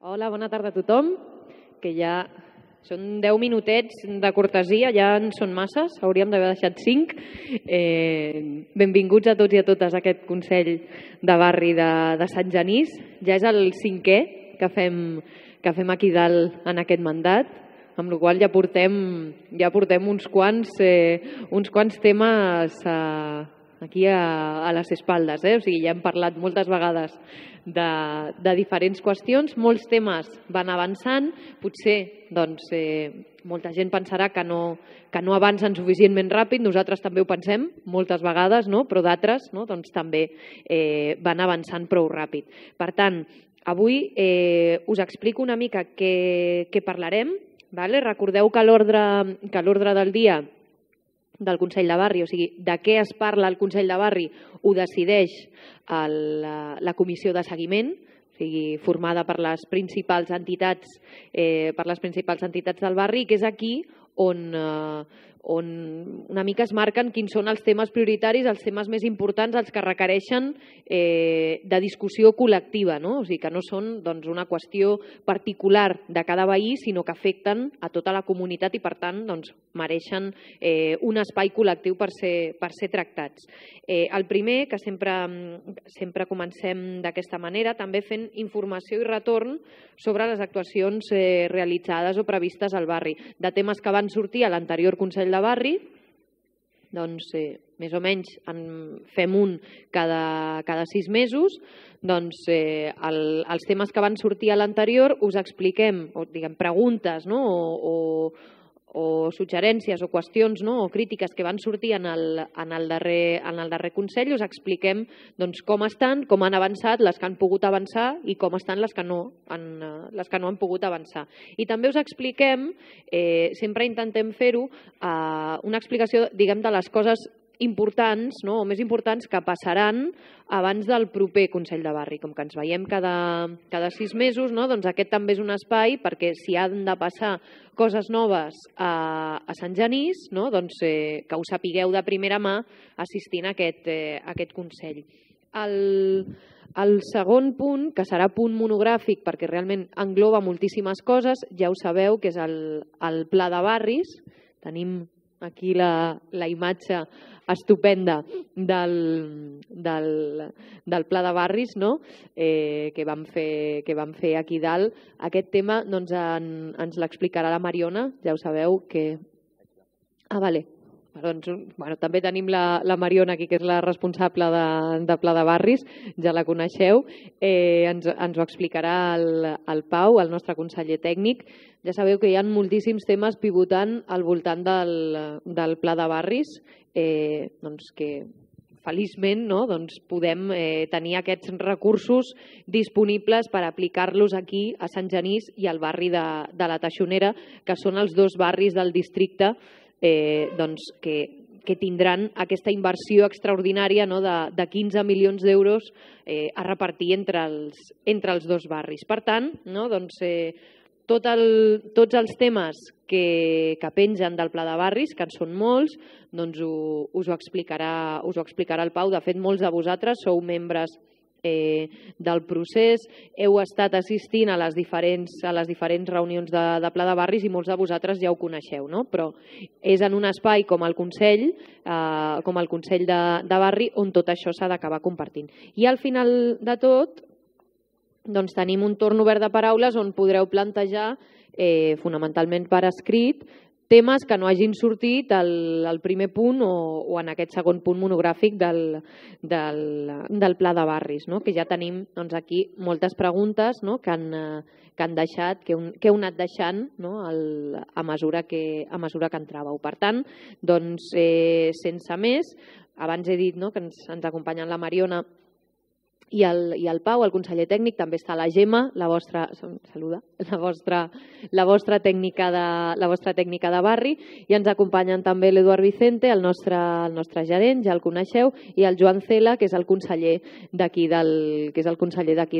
Hola, bona tarda a tothom, que ja són 10 minutets de cortesia, ja en són masses, hauríem d'haver deixat 5. Benvinguts a tots i a totes a aquest Consell de Barri de Sant Genís. Ja és el 5è que fem aquí dalt en aquest mandat, amb la qual cosa ja portem uns quants temes aquí a les espaldes. O sigui, ja hem parlat moltes vegades de diferents qüestions, molts temes van avançant, potser molta gent pensarà que no avancen suficientment ràpid, nosaltres també ho pensem moltes vegades, però d'altres també van avançant prou ràpid. Per tant, avui us explico una mica què parlarem. Recordeu que l'ordre del dia del Consell de Barri, o sigui, de què es parla al Consell de Barri, ho decideix la Comissió de Seguiment, o sigui, formada per les principals entitats del barri, que és aquí on una mica es marquen quins són els temes prioritaris, els temes més importants, els que requereixen de discussió col·lectiva, no? O sigui, que no són una qüestió particular de cada veí, sinó que afecten a tota la comunitat i, per tant, mereixen un espai col·lectiu per ser tractats. El primer, que sempre comencem d'aquesta manera, també fent informació i retorn sobre les actuacions realitzades o previstes al barri, de temes que van sortir a l'anterior Consell de Barri, doncs més o menys en fem un cada 6 mesos, doncs els temes que van sortir a l'anterior us expliquem, o diguem, preguntes o suggerències o qüestions o crítiques que van sortir en el darrer Consell, us expliquem com estan, com han avançat les que han pogut avançar i com estan les que no han pogut avançar. I també us expliquem, sempre intentem fer-ho, una explicació, diguem, de les coses importants o més importants que passaran abans del proper Consell de Barri. Com que ens veiem cada 6 mesos, doncs aquest també és un espai perquè si han de passar coses noves a Sant Genís, doncs que ho sapigueu de primera mà assistint a aquest Consell. El segon punt, que serà punt monogràfic perquè realment engloba moltíssimes coses, ja ho sabeu que és el Pla de Barris. Tenim aquí la imatge estupenda del Pla de Barris que vam fer aquí dalt. Aquest tema ens l'explicarà la Mariona, ja ho sabeu que... Ah, vale. També tenim la Mariona aquí, que és la responsable de Pla de Barris, ja la coneixeu. Ens ho explicarà el Pau, el nostre conseller tècnic. Ja sabeu que hi ha moltíssims temes pivotant al voltant del Pla de Barris, que feliçment podem tenir aquests recursos disponibles per aplicar-los aquí a Sant Genís i al barri de la Teixonera, que són els dos barris del districte que tindran aquesta inversió extraordinària de 15 milions d'euros a repartir entre els dos barris. Per tant, tots els temes que pengen del Pla de Barris, que en són molts, us ho explicarà el Pau. De fet, molts de vosaltres sou membres del procés, heu estat assistint a les diferents reunions de Pla de Barris i molts de vosaltres ja ho coneixeu, però és en un espai com el Consell de Barri on tot això s'ha d'acabar compartint. I al final de tot tenim un torn obert de paraules on podreu plantejar fonamentalment per escrit temes que no hagin sortit al primer punt o en aquest segon punt monogràfic del Pla de Barris, que ja tenim aquí moltes preguntes que heu anat deixant a mesura que entràveu. Per tant, sense més, abans he dit que ens acompanyen la Mariona i el Pau, el conseller tècnic, també està la Gemma, la vostra tècnica de barri, i ens acompanyen també l'Eduard Vicente, el nostre gerent, ja el coneixeu, i el Joan Cela, que és el conseller d'aquí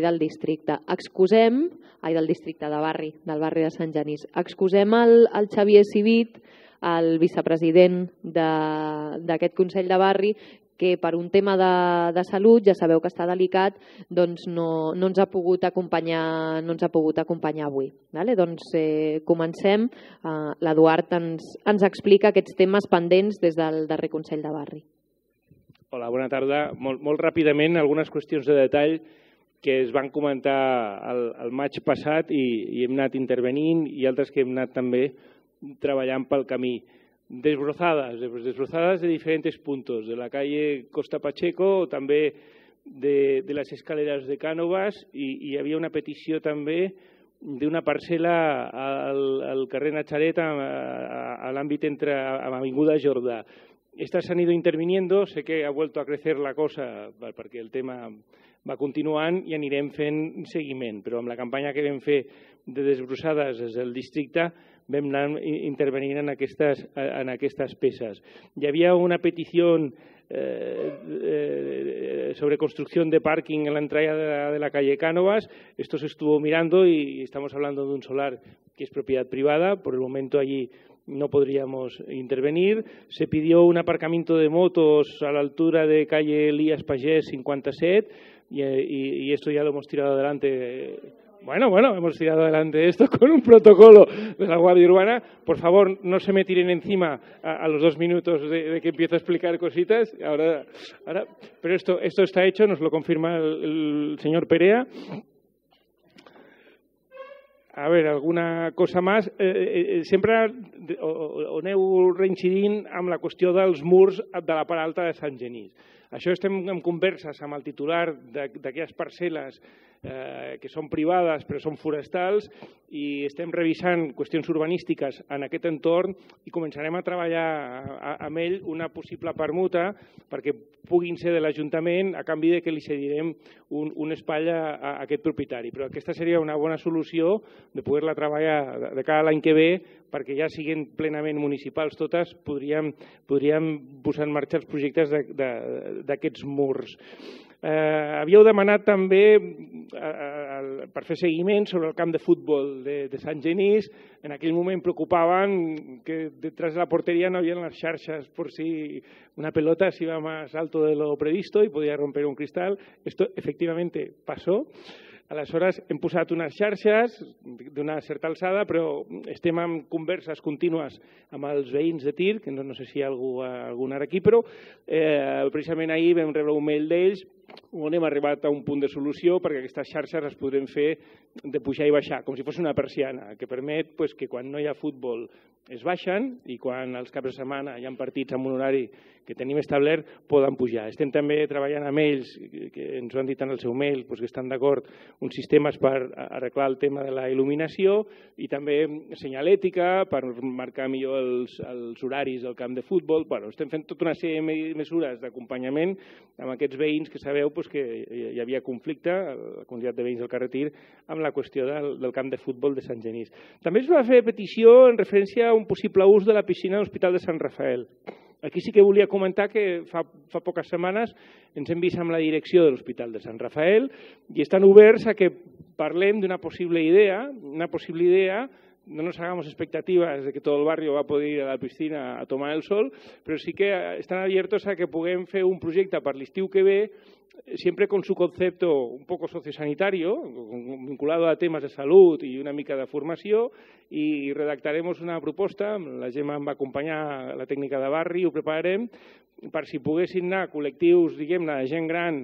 del districte. Excusem, del districte de barri, del barri de Sant Genís. Excusem el Xavier Civit, el vicepresident d'aquest Consell de Barri, que per un tema de salut, ja sabeu que està delicat, doncs no ens ha pogut acompanyar avui. Doncs comencem. L'Eduard ens explica aquests temes pendents des del darrer Consell de Barri. Hola, bona tarda. Molt ràpidament, algunes qüestions de detall que es van comentar el maig passat i hem anat intervenint i altres que hem anat també treballant pel camí. Desbrozades de diferentes puntos, de la calle Costa Pacheco, també de las escaleras de Cánovas, i hi havia una petició també d'una parcel·la al carrer Natzaret a l'àmbit entre Avinguda i Jordà. Estas han ido interviniendo, sé que ha vuelto a crecer la cosa perquè el tema va continuant i anirem fent seguiment, però amb la campanya que vam fer de desbrossades des del districte vam anar intervenint en aquestes peces. Hi havia una petició sobre construcción de parking en la entrada de la calle Cánovas. Esto se estuvo mirando y estamos hablando de un solar que es propiedad privada. Por el momento allí no podríamos intervenir. Se pidió un aparcamiento de motos a la altura de calle Elías Pagés 57 y esto ya lo hemos tirado adelante. Bueno, hemos tirado adelante esto con un protocolo de la Guardia Urbana. Por favor, no se me tiren encima a los 2 minutos de que empiezo a explicar cositas. Ahora, pero esto está hecho, nos lo confirma el señor Perea. A ver, alguna cosa más. Sempre aneu reincidint amb la qüestió dels murs de la part alta de Sant Genís. Això estem en converses amb el titular d'aquelles parcel·les que són privades però són forestals i estem revisant qüestions urbanístiques en aquest entorn i començarem a treballar amb ell una possible permuta perquè puguin ser de l'Ajuntament a canvi que li cedirem un espai a aquest propietari. Però aquesta seria una bona solució de poder-la treballar de cada l'any que ve perquè ja siguin plenament municipals totes, podríem posar en marxa els projectes d'aquests murs. Havíeu demanat també, per fer seguiment, sobre el camp de futbol de Sant Genís. En aquell moment preocupaven que detrás de la portería no havien les xarxes por si una pelota se iba más alto de lo previsto y podía romper un cristal. Esto efectivamente pasó. Aleshores, hem posat unes xarxes d'una certa alçada, però estem en converses contínues amb els veïns de Tir, que no sé si hi ha algun ara aquí, però precisament ahir vam rebre un mail d'ells on hem arribat a un punt de solució perquè aquestes xarxes les podrem fer de pujar i baixar, com si fos una persiana, que permet que quan no hi ha futbol es baixen i quan els caps de setmana hi ha partits amb un horari que tenim establert poden pujar. Estem també treballant amb ells, que ens ho han dit en el seu mail, que estan d'acord uns sistemes per arreglar el tema de la il·luminació i també senyalètica per marcar millor els horaris del camp de futbol. Estem fent tota una sèrie de mesures d'acompanyament amb aquests veïns que sabeu que hi havia conflicte, la comunitat de veïns del carrer Tir, amb la qüestió del camp de futbol de Sant Genís. També es va fer petició en referència a un possible ús de la piscina de l'Hospital de Sant Rafael. Aquí sí que volia comentar que fa poques setmanes ens hem vist amb la direcció de l'Hospital de Sant Rafael i estan oberts a que parlem d'una possible idea, no nos hagamos expectativas de que todo el barrio va a poder ir a la piscina a tomar el sol, pero sí que están abiertos a que puguem fer un projecte per l'estiu que ve, sempre con su concepto un poco sociosanitario, vinculado a temes de salut i una mica de formació, i redactaremos una proposta, la Gemma em va acompanyar a la tècnica de barri, ho prepararem, per si poguessin anar col·lectius, diguem-ne, de gent gran,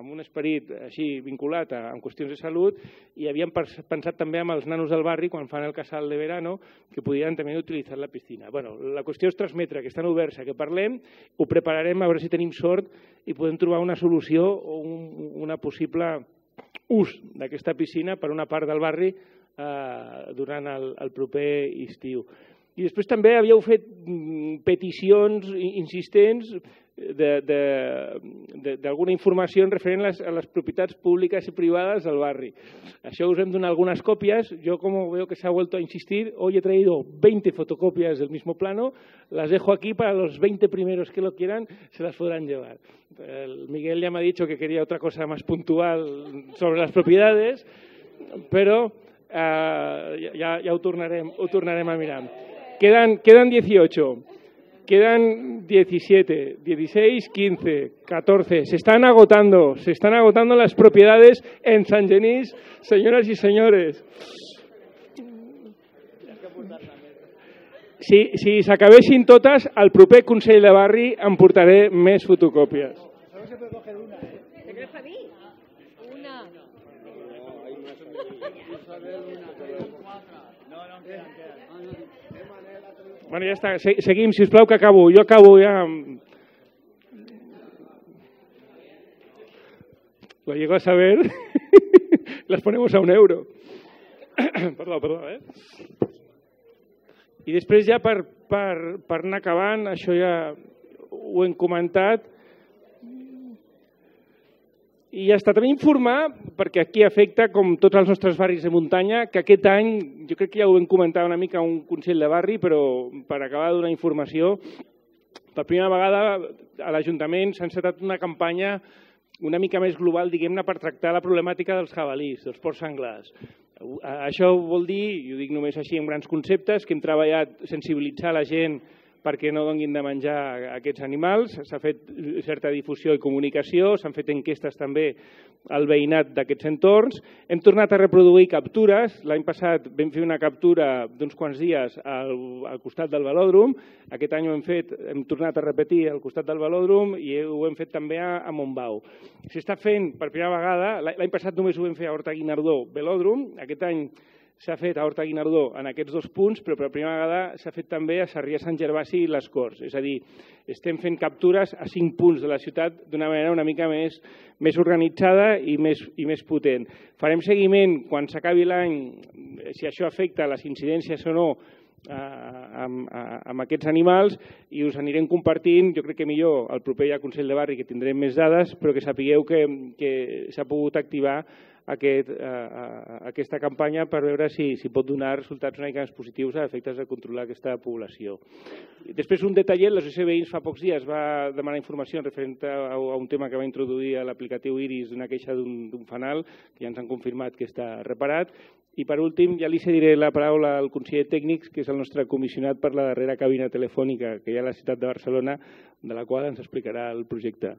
amb un esperit així vinculat a qüestions de salut, i havíem pensat també amb els nanos del barri, quan fan el casal de verano, que podien també utilitzar la piscina. La qüestió és transmetre, que estan oberts a que parlem, ho prepararem a veure si tenim sort i podem trobar una solució o una possible ús d'aquesta piscina per una part del barri durant el proper estiu. I després també havíeu fet peticions insistents d'alguna informació referent a les propietats públiques i privades del barri. Això us hem donat algunes còpies. Jo, com veo que s'ha vuelto a insistir, hoy he traído 20 fotocopias del mismo plano. Las dejo aquí para los 20 primeros que lo quieran, se las podrán llevar. Miguel ya me ha dicho que quería otra cosa más puntual sobre las propiedades, però ja ho tornarem a mirar. Quedan 18. Quedan 17, 16, 15, 14. Se están agotando las propiedades en Sant Genís, señoras y señores. Si s'acabessin totes, al proper Consell de Barri em portaré més fotocòpies. Bueno, ja està. Seguim, sisplau, que acabo. Jo acabo ja amb... Lo llego a saber, les ponemos a €1. Perdó, eh? I després ja per anar acabant, això ja ho hem comentat, i ja està. També informar, perquè aquí afecta com tots els nostres barris de muntanya, que aquest any, jo crec que ja ho vam comentar una mica a un Consell de Barri, però per acabar de donar informació, per primera vegada a l'Ajuntament s'ha encetat una campanya una mica més global, diguem-ne, per tractar la problemàtica dels jabalís, dels porcs senglars. Això vol dir, i ho dic només així en grans conceptes, que hem treballat sensibilitzar la gent perquè no donin de menjar aquests animals. S'ha fet certa difusió i comunicació, s'han fet enquestes també al veïnat d'aquests entorns. Hem tornat a reproduir captures. L'any passat vam fer una captura d'uns quants dies al costat del velòdrom. Aquest any ho hem fet, hem tornat a repetir al costat del velòdrom i ho hem fet també a Montbau. S'està fent per primera vegada, l'any passat només ho vam fer a Horta-Guinardó, velòdrom. Aquest any s'ha fet a Horta-Guinardó en aquests dos punts, però per primera vegada s'ha fet també a Sarrià, Sant Gervasi i les Corts. És a dir, estem fent captures a 5 punts de la ciutat d'una manera una mica més organitzada i més potent. Farem seguiment quan s'acabi l'any, si això afecta les incidències o no amb aquests animals, i us anirem compartint. Jo crec que millor el proper Consell de Barri, que tindrem més dades, però que sapigueu que s'ha pogut activar aquesta campanya per veure si pot donar resultats una mica més positius a efectes de controlar aquesta població. Després, un detallet, l'Associació de Veïns fa pocs dies va demanar informació referent a un tema que va introduir a l'aplicatiu Iris, d'una queixa d'un fanal, que ja ens han confirmat que està reparat. I per últim, ja li cediré la paraula al conseller tècnic, que és el nostre comissionat per la darrera cabina telefònica que hi ha a la ciutat de Barcelona, de la qual ens explicarà el projecte.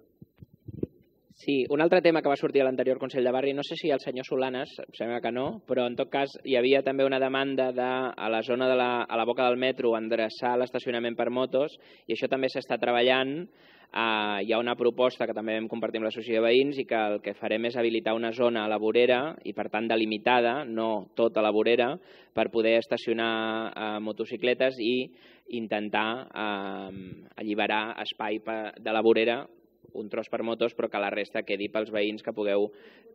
Sí, un altre tema que va sortir a l'anterior Consell de Barri, no sé si el senyor Solanes, em sembla que no, però en tot cas hi havia també una demanda a la zona de la boca del metro endreçar l'estacionament per motos, i això també s'està treballant. Hi ha una proposta que també vam compartir amb l'Associació de Veïns, i que el que farem és habilitar una zona a la vorera, i per tant delimitada, no tota la vorera, per poder estacionar motocicletes i intentar alliberar espai de la vorera, un tros per motos, però que la resta quedi pels veïns, que pugueu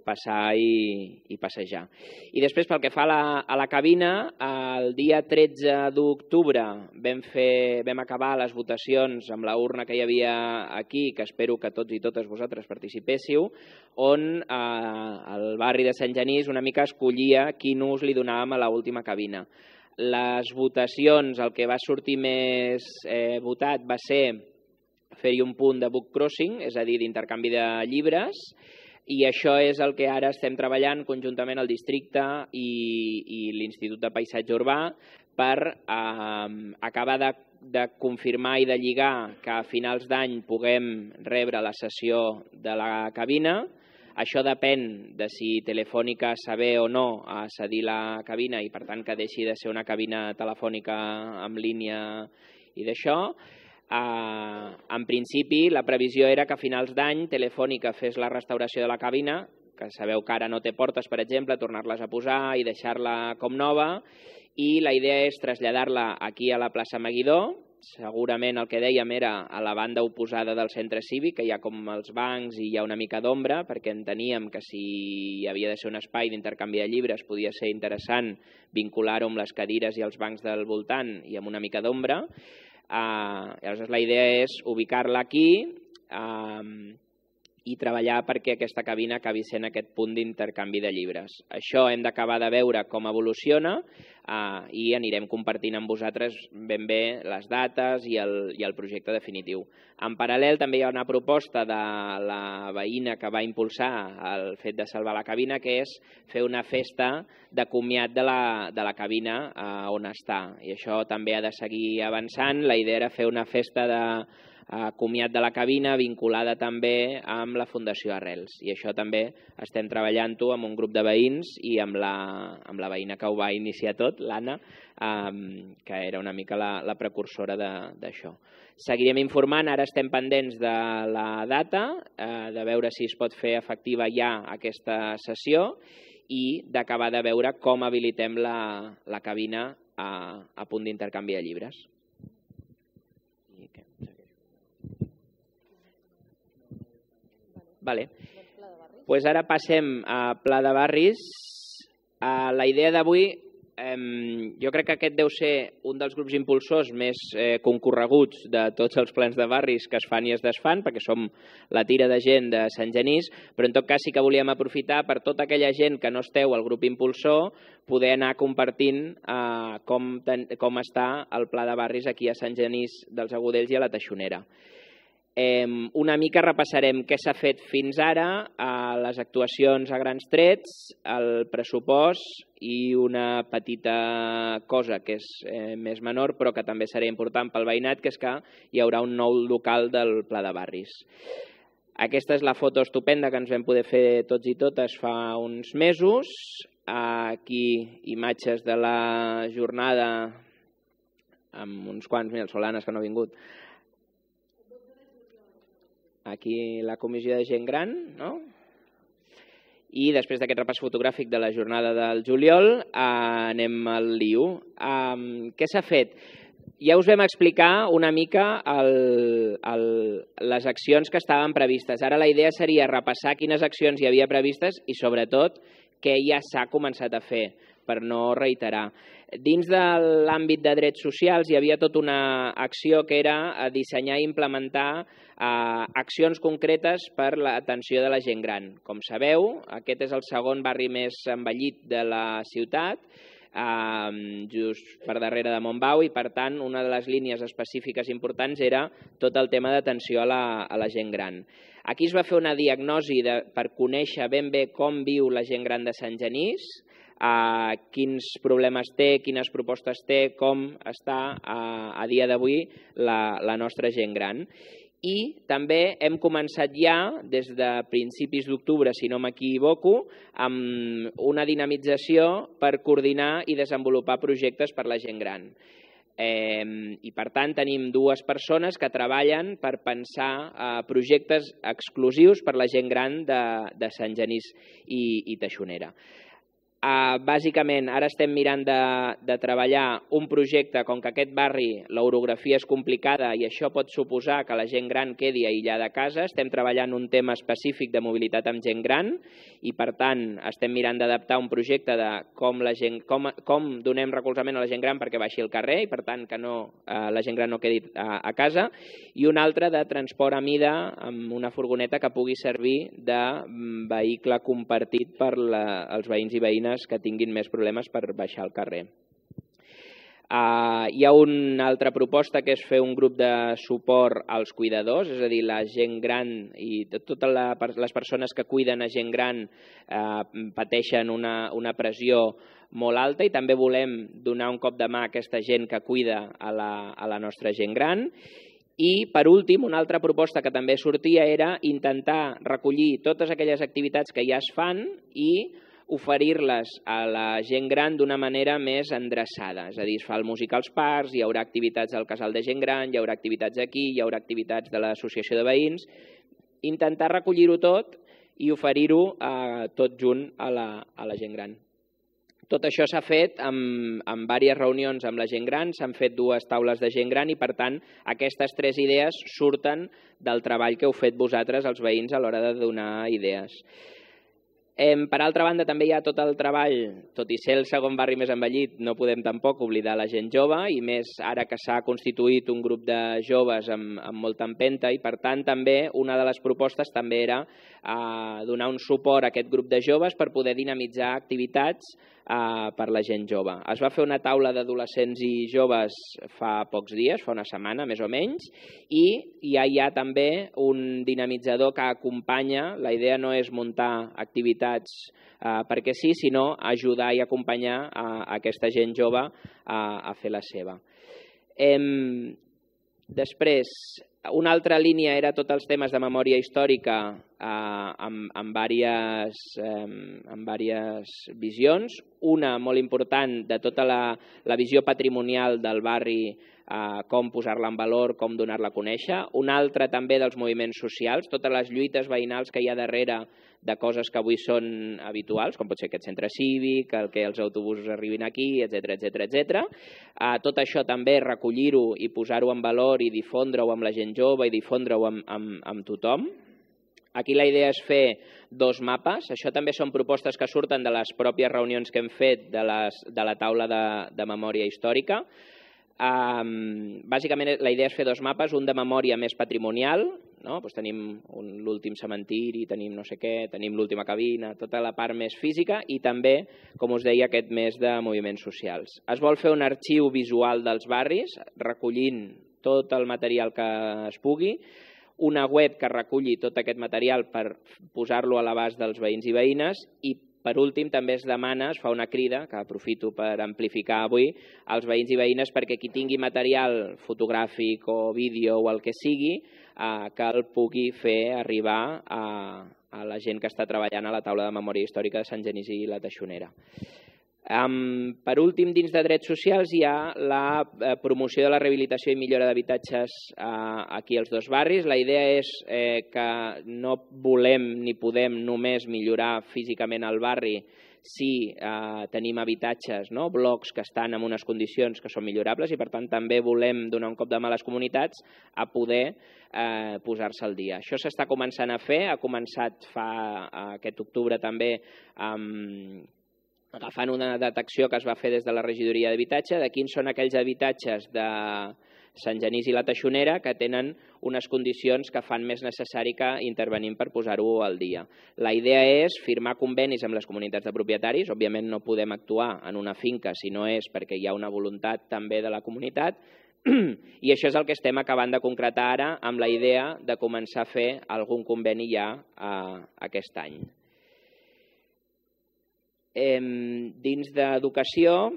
passar i passejar. I després, pel que fa a la cabina, el dia 13 d'octubre vam acabar les votacions amb la urna que hi havia aquí, que espero que tots i totes vosaltres participéssiu, on el barri de Sant Genís una mica escollia quin ús li donàvem a l'última cabina. Les votacions, el que va sortir més votat va ser fer-hi un punt de book crossing, és a dir, d'intercanvi de llibres, i això és el que ara estem treballant conjuntament al districte i l'Institut de Paisatge Urbà per acabar de confirmar i de lligar que a finals d'any puguem rebre la sessió de la cabina. Això depèn de si Telefònica saber o no a cedir la cabina, i per tant que deixi de ser una cabina telefònica en línia i d'això. En principi, la previsió era que a finals d'any Telefònica fes la restauració de la cabina, que sabeu que ara no té portes, per exemple, tornar-les a posar i deixar-la com nova, i la idea és traslladar-la aquí a la plaça Meguidó. Segurament el que dèiem era a la banda oposada del centre cívic, que hi ha com els bancs i hi ha una mica d'ombra, perquè enteníem que si hi havia de ser un espai d'intercanvi de llibres podia ser interessant vincular-ho amb les cadires i els bancs del voltant i amb una mica d'ombra. Llavors la idea és ubicar-la aquí, i treballar perquè aquesta cabina acabi sent aquest punt d'intercanvi de llibres. Això hem d'acabar de veure com evoluciona i anirem compartint amb vosaltres ben bé les dates i el projecte definitiu. En paral·lel també hi ha una proposta de la veïna que va impulsar el fet de salvar la cabina, que és fer una festa de comiat de la cabina on està. I això també ha de seguir avançant. La idea era fer una festa de comiat de la cabina vinculada també amb la Fundació Arrels. I això també estem treballant-ho amb un grup de veïns i amb la veïna que ho va iniciar tot, l'Anna, que era una mica la precursora d'això. Seguirem informant, ara estem pendents de la data, de veure si es pot fer efectiva ja aquesta sessió i d'acabar de veure com habilitem la cabina a punt d'intercanvi de llibres. Doncs ara passem a Pla de Barris. La idea d'avui, jo crec que aquest deu ser un dels grups impulsors més concorreguts de tots els plans de barris que es fan i es desfan, perquè som la tira de gent de Sant Genís, però en tot cas sí que volíem aprofitar per tota aquella gent que no esteu al grup impulsor poder anar compartint com està el Pla de Barris aquí a Sant Genís dels Agudells i a la Teixonera. Una mica repassarem què s'ha fet fins ara, les actuacions a grans trets, el pressupost i una petita cosa que és més menor però que també serà important pel veïnat, que és que hi haurà un nou local del Pla de Barris. Aquesta és la foto estupenda que ens vam poder fer tots i totes fa uns mesos. Aquí imatges de la jornada amb uns quants, mira, el Solanes que no ha vingut. Aquí la comissió de gent gran, no? I després d'aquest repàs fotogràfic de la jornada del juliol anem al Liu. Què s'ha fet? Ja us vam explicar una mica les accions que estaven previstes. Ara la idea seria repassar quines accions hi havia previstes i sobretot què ja s'ha començat a fer, per no reiterar. Dins de l'àmbit de drets socials hi havia tota una acció que era dissenyar i implementar accions concretes per l'atenció de la gent gran. Com sabeu, aquest és el segon barri més envellit de la ciutat, just per darrere de Montbau, i per tant una de les línies específiques importants era tot el tema d'atenció a la gent gran. Aquí es va fer una diagnosi per conèixer ben bé com viu la gent gran de Sant Genís, quins problemes té, quines propostes té, com està a dia d'avui la nostra gent gran. I també hem començat ja, des de principis d'octubre, si no m'equivoco, amb una dinamització per coordinar i desenvolupar projectes per a la gent gran. I per tant tenim dues persones que treballen per pensar projectes exclusius per a la gent gran de Sant Genís i Teixonera. Bàsicament, ara estem mirant de treballar un projecte, com que aquest barri l'orografia és complicada i això pot suposar que la gent gran quedi aïllada a casa. Estem treballant un tema específic de mobilitat amb gent gran i, per tant, estem mirant d'adaptar un projecte de com donem recolzament a la gent gran perquè baixi al carrer i, per tant, que la gent gran no quedi a casa, i un altre de transport a mida amb una furgoneta que pugui servir de vehicle compartit per els veïns i veïnes que tinguin més problemes per baixar al carrer. Hi ha una altra proposta que és fer un grup de suport als cuidadors, és a dir, la gent gran i totes les persones que cuiden a gent gran pateixen una pressió molt alta i també volem donar un cop de mà a aquesta gent que cuida a la nostra gent gran. I, per últim, una altra proposta que també sortia era intentar recollir totes aquelles activitats que ja es fan i oferir-les a la gent gran d'una manera més endreçada. És a dir, es fa el músic als parcs, hi haurà activitats al casal de gent gran, hi haurà activitats aquí, hi haurà activitats de l'associació de veïns. Intentar recollir-ho tot i oferir-ho tot junt a la gent gran. Tot això s'ha fet en diverses reunions amb la gent gran, s'han fet dues taules de gent gran i, per tant, aquestes tres idees surten del treball que heu fet vosaltres, els veïns, a l'hora de donar idees. Per altra banda, també hi ha tot el treball, tot i ser el segon barri més envellit, no podem tampoc oblidar la gent jove, i més ara que s'ha constituït un grup de joves amb molta empenta, i per tant també una de les propostes també era donar un suport a aquest grup de joves per poder dinamitzar activitats per la gent jove. Es va fer una taula d'adolescents i joves fa pocs dies, fa una setmana més o menys, i ja hi ha també un dinamitzador que acompanya. La idea no és muntar activitats perquè sí, sinó ajudar i acompanyar aquesta gent jove a fer la seva. Després, una altra línia era tots els temes de memòria històrica amb diverses visions. Una molt important de tota la visió patrimonial del barri, com posar-la en valor, com donar-la a conèixer. Una altra també dels moviments socials, totes les lluites veïnals que hi ha darrere de coses que avui són habituals, com pot ser aquest centre cívic, que els autobusos arribin aquí, etcètera. Tot això també recollir-ho i posar-ho en valor i difondre-ho amb la gent jove i difondre-ho amb tothom. Aquí la idea és fer dos mapes. Això també són propostes que surten de les pròpies reunions que hem fet de la taula de memòria històrica. Bàsicament la idea és fer dos mapes, un de memòria més patrimonial, tenim l'últim cementiri, tenim no sé què, tenim l'última cabina, tota la part més física, i també, com us deia, aquest més de moviments socials. Es vol fer un arxiu visual dels barris, recollint tot el material que es pugui, una web que reculli tot aquest material per posar-lo a l'abast dels veïns i veïnes, i per últim també es demana, es fa una crida, que aprofito per amplificar avui, als veïns i veïnes perquè qui tingui material fotogràfic o vídeo o el que sigui, que el pugui fer arribar a la gent que està treballant a la taula de memòria històrica de Sant Genís i la Teixonera. Per últim, dins de drets socials hi ha la promoció de la rehabilitació i millora d'habitatges aquí als dos barris. La idea és que no volem ni podem només millorar físicament el barri si tenim habitatges, blocs que estan en unes condicions que són millorables, i per tant també volem donar un cop de mà a les comunitats a poder posar-se al dia. Això s'està començant a fer, ha començat aquest octubre també agafant una detecció que es va fer des de la regidoria d'habitatge de quins són aquells habitatges de Sant Genís i la Teixonera que tenen unes condicions que fan més necessari que intervenim per posar-ho al dia. La idea és firmar convenis amb les comunitats de propietaris. Òbviament no podem actuar en una finca si no és perquè hi ha una voluntat també de la comunitat, i això és el que estem acabant de concretar ara amb la idea de començar a fer algun conveni ja aquest any. Dins d'educació,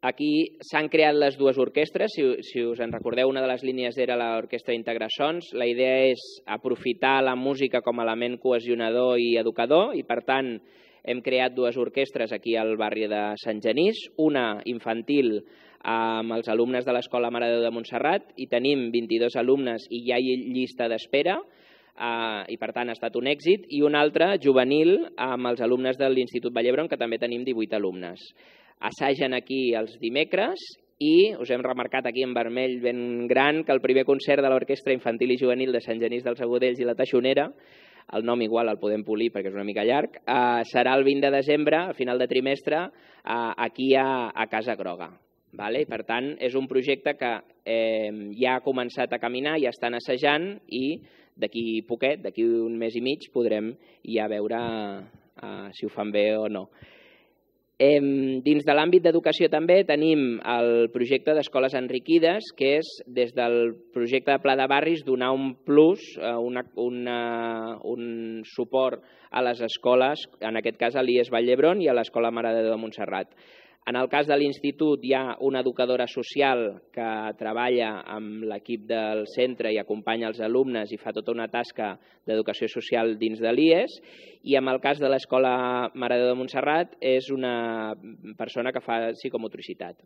aquí s'han creat les dues orquestres. Si us en recordeu, una de les línies era l'orquestra Integrassons. La idea és aprofitar la música com a element cohesionador i educador, i per tant hem creat dues orquestres aquí al barri de Sant Genís, una infantil amb els alumnes de l'Escola Mare de Déu de Montserrat, i tenim 22 alumnes i ja hi ha llista d'espera, i per tant ha estat un èxit, i un altre juvenil amb els alumnes de l'Institut Vall d'Hebron, que també tenim 18 alumnes. Assagen aquí els dimecres i us hem remarcat aquí en vermell ben gran que el primer concert de l'Orquestra Infantil i Juvenil de Sant Genís dels Agudells i la Teixonera, el nom igual el podem polir perquè és una mica llarg, serà el 20 de desembre, a final de trimestre, aquí a Casa Groga. Per tant, és un projecte que ja ha començat a caminar, ja estan assajant, i d'aquí poquet, d'aquí un mes i mig, podrem ja veure si ho fan bé o no. Dins de l'àmbit d'educació també tenim el projecte d'Escoles Enriquides, que és, des del projecte de Pla de Barris, donar un plus, un suport a les escoles, en aquest cas a l'IES Vall d'Hebron i a l'Escola Mare de Déu de Montserrat. En el cas de l'Institut hi ha una educadora social que treballa amb l'equip del centre i acompanya els alumnes i fa tota una tasca d'educació social dins de l'IES, i en el cas de l'Escola Mare de Déu de Montserrat és una persona que fa psicomotricitat.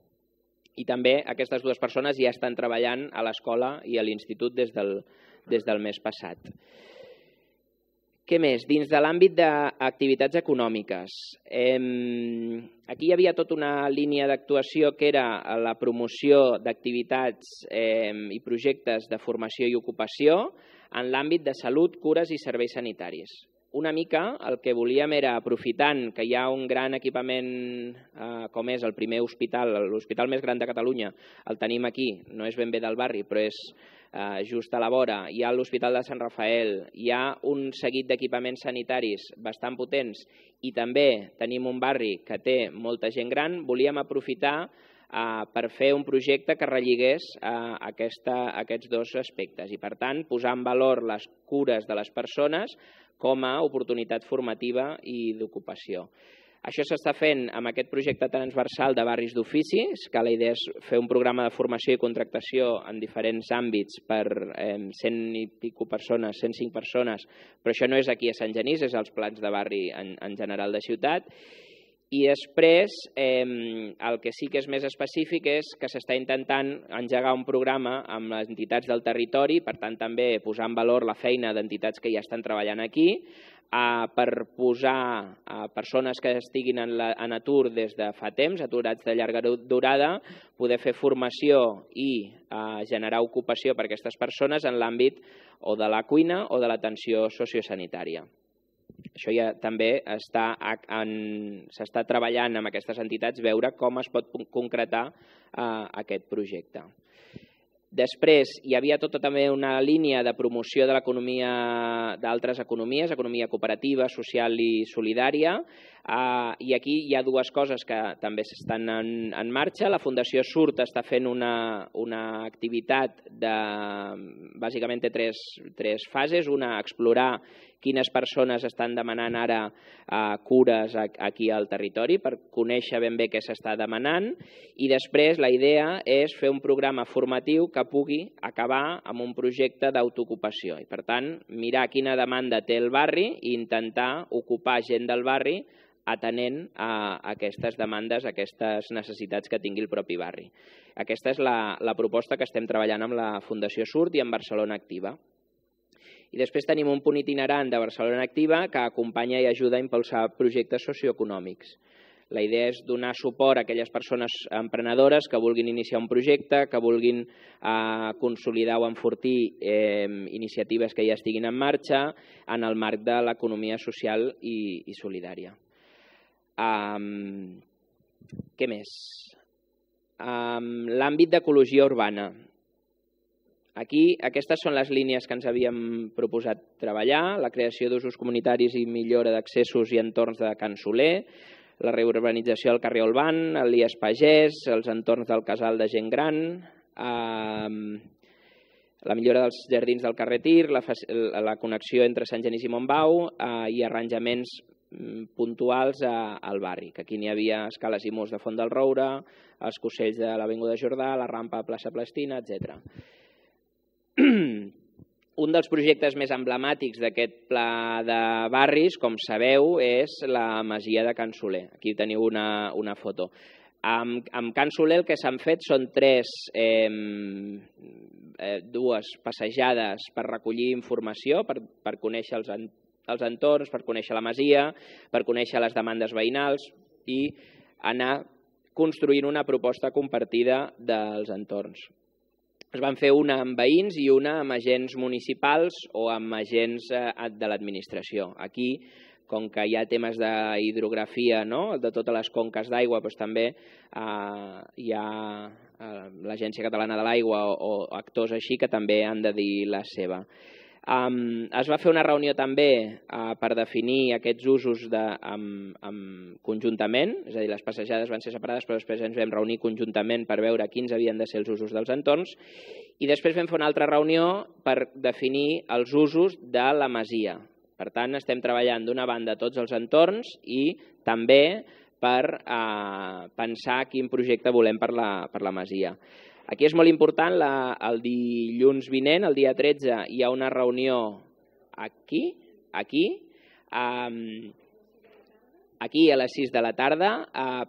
I també aquestes dues persones ja estan treballant a l'escola i a l'institut des del mes passat. Què més? Dins de l'àmbit d'activitats econòmiques. Aquí hi havia tota una línia d'actuació que era la promoció d'activitats i projectes de formació i ocupació en l'àmbit de salut, cures i serveis sanitaris. una mica el que volíem era, aprofitant que hi ha un gran equipament com és el primer hospital, l'hospital més gran de Catalunya, el tenim aquí, no és ben bé del barri, però és just a la vora, hi ha l'Hospital de Sant Rafael, hi ha un seguit d'equipaments sanitaris bastant potents i també tenim un barri que té molta gent gran, volíem aprofitar per fer un projecte que relligés aquests dos aspectes i, per tant, posar en valor les cures de les persones com a oportunitat formativa i d'ocupació. Això s'està fent amb aquest projecte transversal de barris d'oficis, que la idea és fer un programa de formació i contractació en diferents àmbits per 105 persones, però això no és aquí a Sant Genís, és als plans de barri en general de ciutat. I després, el que sí que és més específic és que s'està intentant engegar un programa amb les entitats del territori, per tant també posar en valor la feina d'entitats que ja estan treballant aquí, per posar persones que estiguin en atur des de fa temps, aturats de llarga durada, poder fer formació i generar ocupació per a aquestes persones en l'àmbit o de la cuina o de l'atenció sociosanitària. Això ja també s'està treballant amb aquestes entitats, veure com es pot concretar aquest projecte. Després hi havia tota també una línia de promoció de l'economia d'altres economies, economia cooperativa, social i solidària, i aquí hi ha dues coses que també s'estan en marxa. La Fundació Surt està fent una activitat de bàsicament tres fases. Una, explorar quines persones estan demanant ara cures aquí al territori per conèixer ben bé què s'està demanant, i després la idea és fer un programa formatiu que pugui acabar amb un projecte d'autoocupació i, per tant, mirar quina demanda té el barri i intentar ocupar gent del barri atenent a aquestes demandes, a aquestes necessitats que tingui el propi barri. Aquesta és la proposta que estem treballant amb la Fundació Surt i amb Barcelona Activa. I després tenim un punt itinerant de Barcelona Activa que acompanya i ajuda a impulsar projectes socioeconòmics. La idea és donar suport a aquelles persones emprenedores que vulguin iniciar un projecte, que vulguin consolidar o enfortir iniciatives que ja estiguin en marxa en el marc de l'economia social i solidària. Què més? L'àmbit d'ecologia urbana. Aquí, aquestes són les línies que ens havíem proposat treballar: la creació d'usos comunitaris i millora d'accessos i entorns de Can Soler, la reurbanització del carrer Olban, el Lies Pagès, els entorns del casal de gent gran, la millora dels jardins del carrer Tir, la connexió entre Sant Genís i Montbau i arranjaments puntuals al barri, que aquí n'hi havia escales i murs de Font del Roure, els cossells de l'Avinguda Jordà, la rampa a plaça Plastina, etc. Un dels projectes més emblemàtics d'aquest pla de barris, com sabeu, és la masia de Can Soler. Aquí teniu una foto. Amb Can Soler el que s'han fet són dues passejades per recollir informació, per conèixer els entorns, per conèixer la masia, per conèixer les demandes veïnals i anar construint una proposta compartida dels entorns. Es van fer una amb veïns i una amb agents municipals o amb agents de l'administració. Aquí, com que hi ha temes d'hidrografia de totes les conques d'aigua, també hi ha l'Agència Catalana de l'Aigua o actors així que també han de dir la seva. Es va fer una reunió també per definir aquests usos conjuntament, és a dir, les passejades van ser separades però després ens vam reunir conjuntament per veure quins havien de ser els usos dels entorns, i després vam fer una altra reunió per definir els usos de la masia. Per tant, estem treballant d'una banda tots els entorns i també per pensar quin projecte volem per la masia. Aquí és molt important, el dilluns vinent, el dia 13, hi ha una reunió aquí a les 6 de la tarda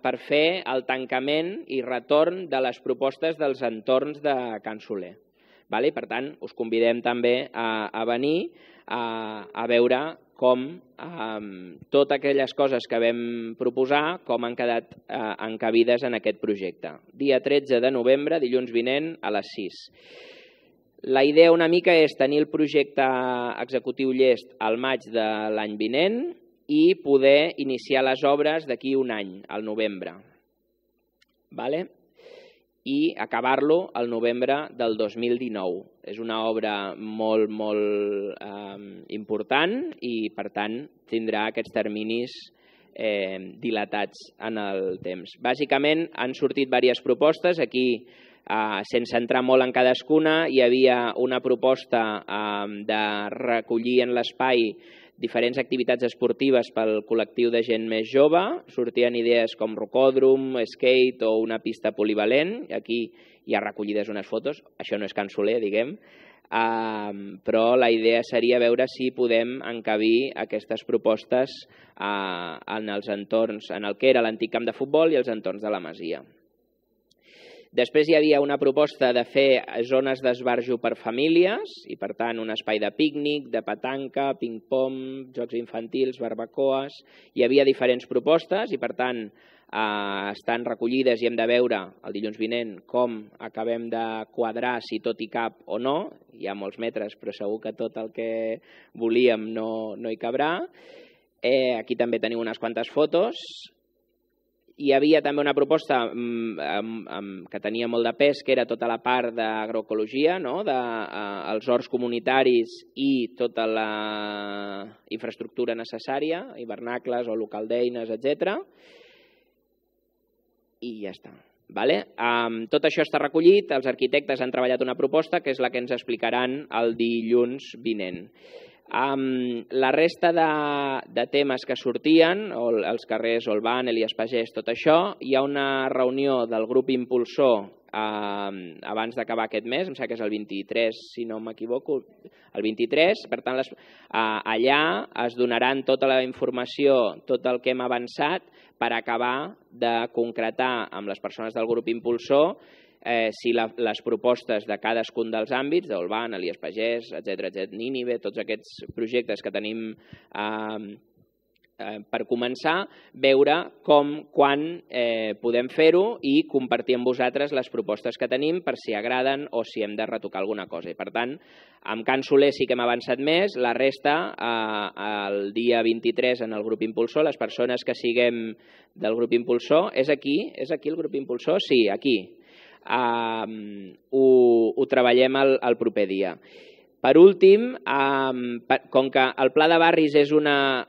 per fer el tancament i retorn de les propostes dels entorns de Can Soler. Per tant, us convidem també a venir a veure com totes aquelles coses que vam proposar com han quedat encabides en aquest projecte. Dia 13 de novembre, dilluns vinent, a les 6. La idea una mica és tenir el projecte executiu llest al maig de l'any vinent i poder iniciar les obres d'aquí un any, al novembre, i acabar-lo al novembre del 2019. És una obra molt, molt important i, per tant, tindrà aquests terminis dilatats en el temps. Bàsicament, han sortit diverses propostes. Aquí, sense entrar molt en cadascuna, hi havia una proposta de recollir en l'espai diferents activitats esportives pel col·lectiu de gent més jove. Sortien idees com rocòdrom, skate o una pista polivalent. Aquí hi ha recollides unes fotos. Això no és Can Soler, diguem. Però la idea seria veure si podem encabir aquestes propostes en els entorns, en el que era l'antic camp de futbol i els entorns de la Masia. Després hi havia una proposta de fer zones d'esbarjo per famílies i, per tant, un espai de pícnic, de petanca, ping-pong, jocs infantils, barbacoes. Hi havia diferents propostes i, per tant, estan recollides i hem de veure el dilluns vinent com acabem de quadrar si tot hi cap o no. Hi ha molts metres, però segur que tot el que volíem no hi cabrà. Aquí també teniu unes quantes fotos. Hi havia també una proposta que tenia molt de pes, que era tota la part d'agroecologia, dels horts comunitaris i tota la infraestructura necessària, hivernacles o local d'eines, etc. I ja està. Tot això està recollit. Els arquitectes han treballat una proposta que és la que ens explicaran el dilluns vinent. La resta de temes que sortien, els carrers Olvan, Elies Pagès, tot això, hi ha una reunió del grup impulsor abans d'acabar aquest mes, em sembla que és el 23, si no m'equivoco, el 23, per tant, allà es donaran tota la informació, tot el que hem avançat per acabar de concretar amb les persones del grup impulsor si les propostes de cadascun dels àmbits, d'Olvan, Elies Pagès, etc., Nínive, tots aquests projectes que tenim per començar, veure com, quan podem fer-ho i compartir amb vosaltres les propostes que tenim per si agraden o si hem de retocar alguna cosa. I, per tant, amb Can Soler sí que hem avançat més, la resta, el dia 23 en el grup impulsor, les persones que siguem del grup impulsor, és aquí el grup impulsor? Sí, aquí. Ho treballem el proper dia. Per últim, com que el Pla de Barris és una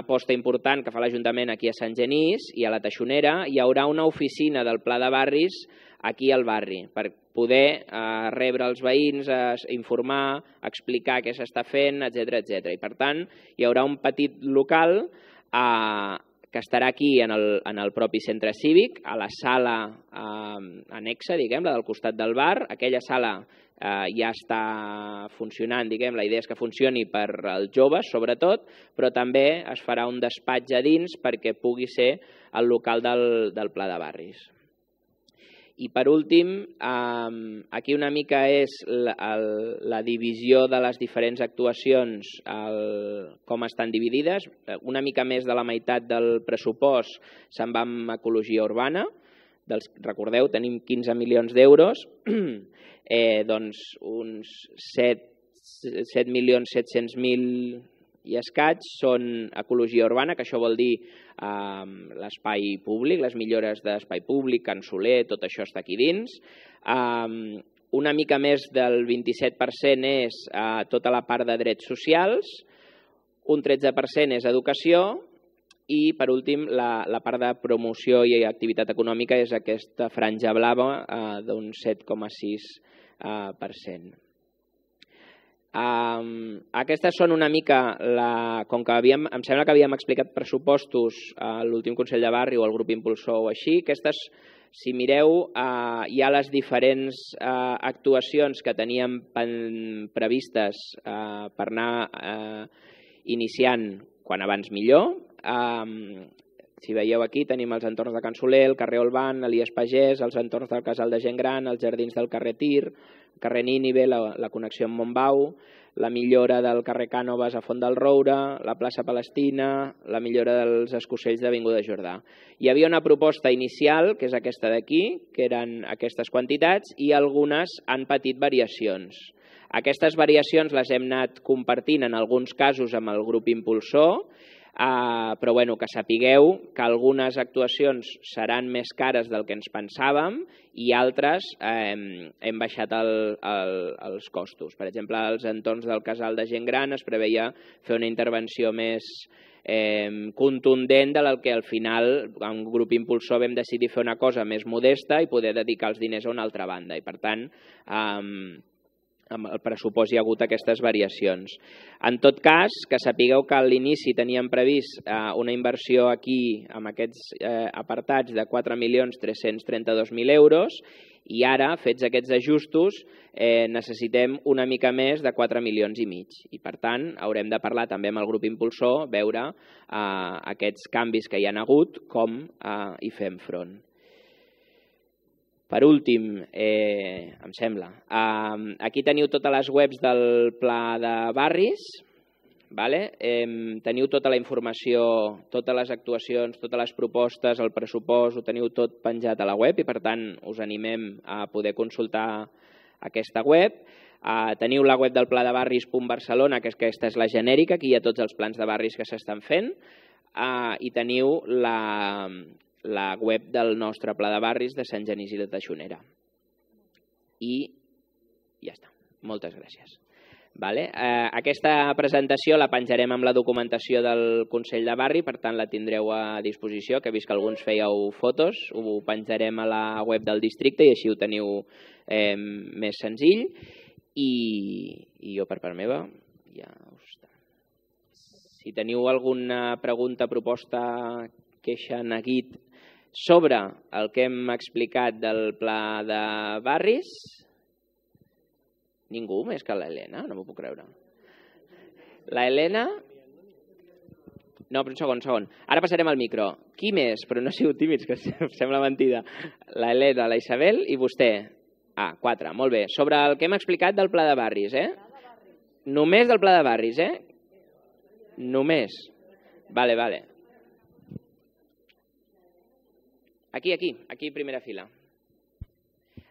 aposta important que fa l'Ajuntament aquí a Sant Genís i a la Teixonera, hi haurà una oficina del Pla de Barris aquí al barri per poder rebre els veïns, informar, explicar què s'està fent, etc. I, per tant, hi haurà un petit local que estarà aquí en el propi centre cívic, a la sala anexa, diguem-la, del costat del bar. Aquella sala ja està funcionant, diguem, la idea és que funcioni per als joves, sobretot, però també es farà un despatx a dins perquè pugui ser el local del Pla de Barris. I, per últim, aquí una mica és la divisió de les diferents actuacions, com estan dividides. Una mica més de la meitat del pressupost se'n va amb ecologia urbana. Recordeu, tenim 15 milions d'euros, doncs uns 7.700.000 i escaig són ecologia urbana, que això vol dir l'espai públic, les millores d'espai públic, Can Soler, tot això està aquí dins. Una mica més del 27% és tota la part de drets socials, un 13% és educació i, per últim, la part de promoció i activitat econòmica és aquesta franja blava d'un 7,6%. Aquestes són una mica, com que em sembla que havíem explicat pressupostos a l'últim Consell de Barri o al grup impulsor o així, aquestes, si mireu, hi ha les diferents actuacions que teníem previstes per anar iniciant quan abans millor. Si veieu aquí tenim els entorns de Can Soler, el carrer Olban, Elies Pagès, els entorns del Casal de Gent Gran, els jardins del carrer Tir, carrer Nínive, la connexió amb Montbau, la millora del carrer Cànoves a Font del Roure, la plaça Palestina, la millora dels escorcells d'Avinguda Jordà. Hi havia una proposta inicial, que és aquesta d'aquí, que eren aquestes quantitats, i algunes han patit variacions. Aquestes variacions les hem anat compartint en alguns casos amb el grup impulsor, però que sapigueu que algunes actuacions seran més cares del que ens pensàvem i altres hem baixat els costos. Per exemple, als entorns del Casal de Gent Gran es preveia fer una intervenció més contundent del que al final amb un grup impulsor vam decidir fer una cosa més modesta i poder dedicar els diners a una altra banda. I per tant, amb el pressupost hi ha hagut aquestes variacions. En tot cas, que sapigueu que a l'inici teníem previst una inversió aquí, amb aquests apartats, de 4.332.000 euros i ara, fets aquests ajustos, necessitem una mica més de 4,5 milions. I per tant, haurem de parlar també amb el grup impulsor, veure aquests canvis que hi ha hagut, com hi fem front. Per últim, em sembla, aquí teniu totes les webs del Pla de Barris, teniu tota la informació, totes les actuacions, totes les propostes, el pressupost, ho teniu tot penjat a la web i per tant us animem a poder consultar aquesta web. Teniu la web del Pla de Barris.barcelona, que aquesta és la genèrica, aquí hi ha tots els plans de barris que s'estan fent, i teniu la web del nostre Pla de Barris de Sant Genís i de Taixonera. I ja està. Moltes gràcies. Aquesta presentació la penjarem amb la documentació del Consell de Barri, per tant la tindreu a disposició, que he vist que alguns fèieu fotos, ho penjarem a la web del districte i així ho teniu més senzill. I jo per part meva ja us està. Si teniu alguna pregunta, proposta, queixa, neguit sobre el que hem explicat del Pla de Barris? Ningú més que l'Helena? No m'ho puc creure. L'Helena? No, però un segon. Ara passarem al micro. Qui més? Però no sigueu tímids, que em sembla mentida. L'Helena, la Isabel i vostè. Ah, 4. Molt bé. Sobre el que hem explicat del Pla de Barris, eh? Només del Pla de Barris, eh? Només. Vale. Aquí, primera fila.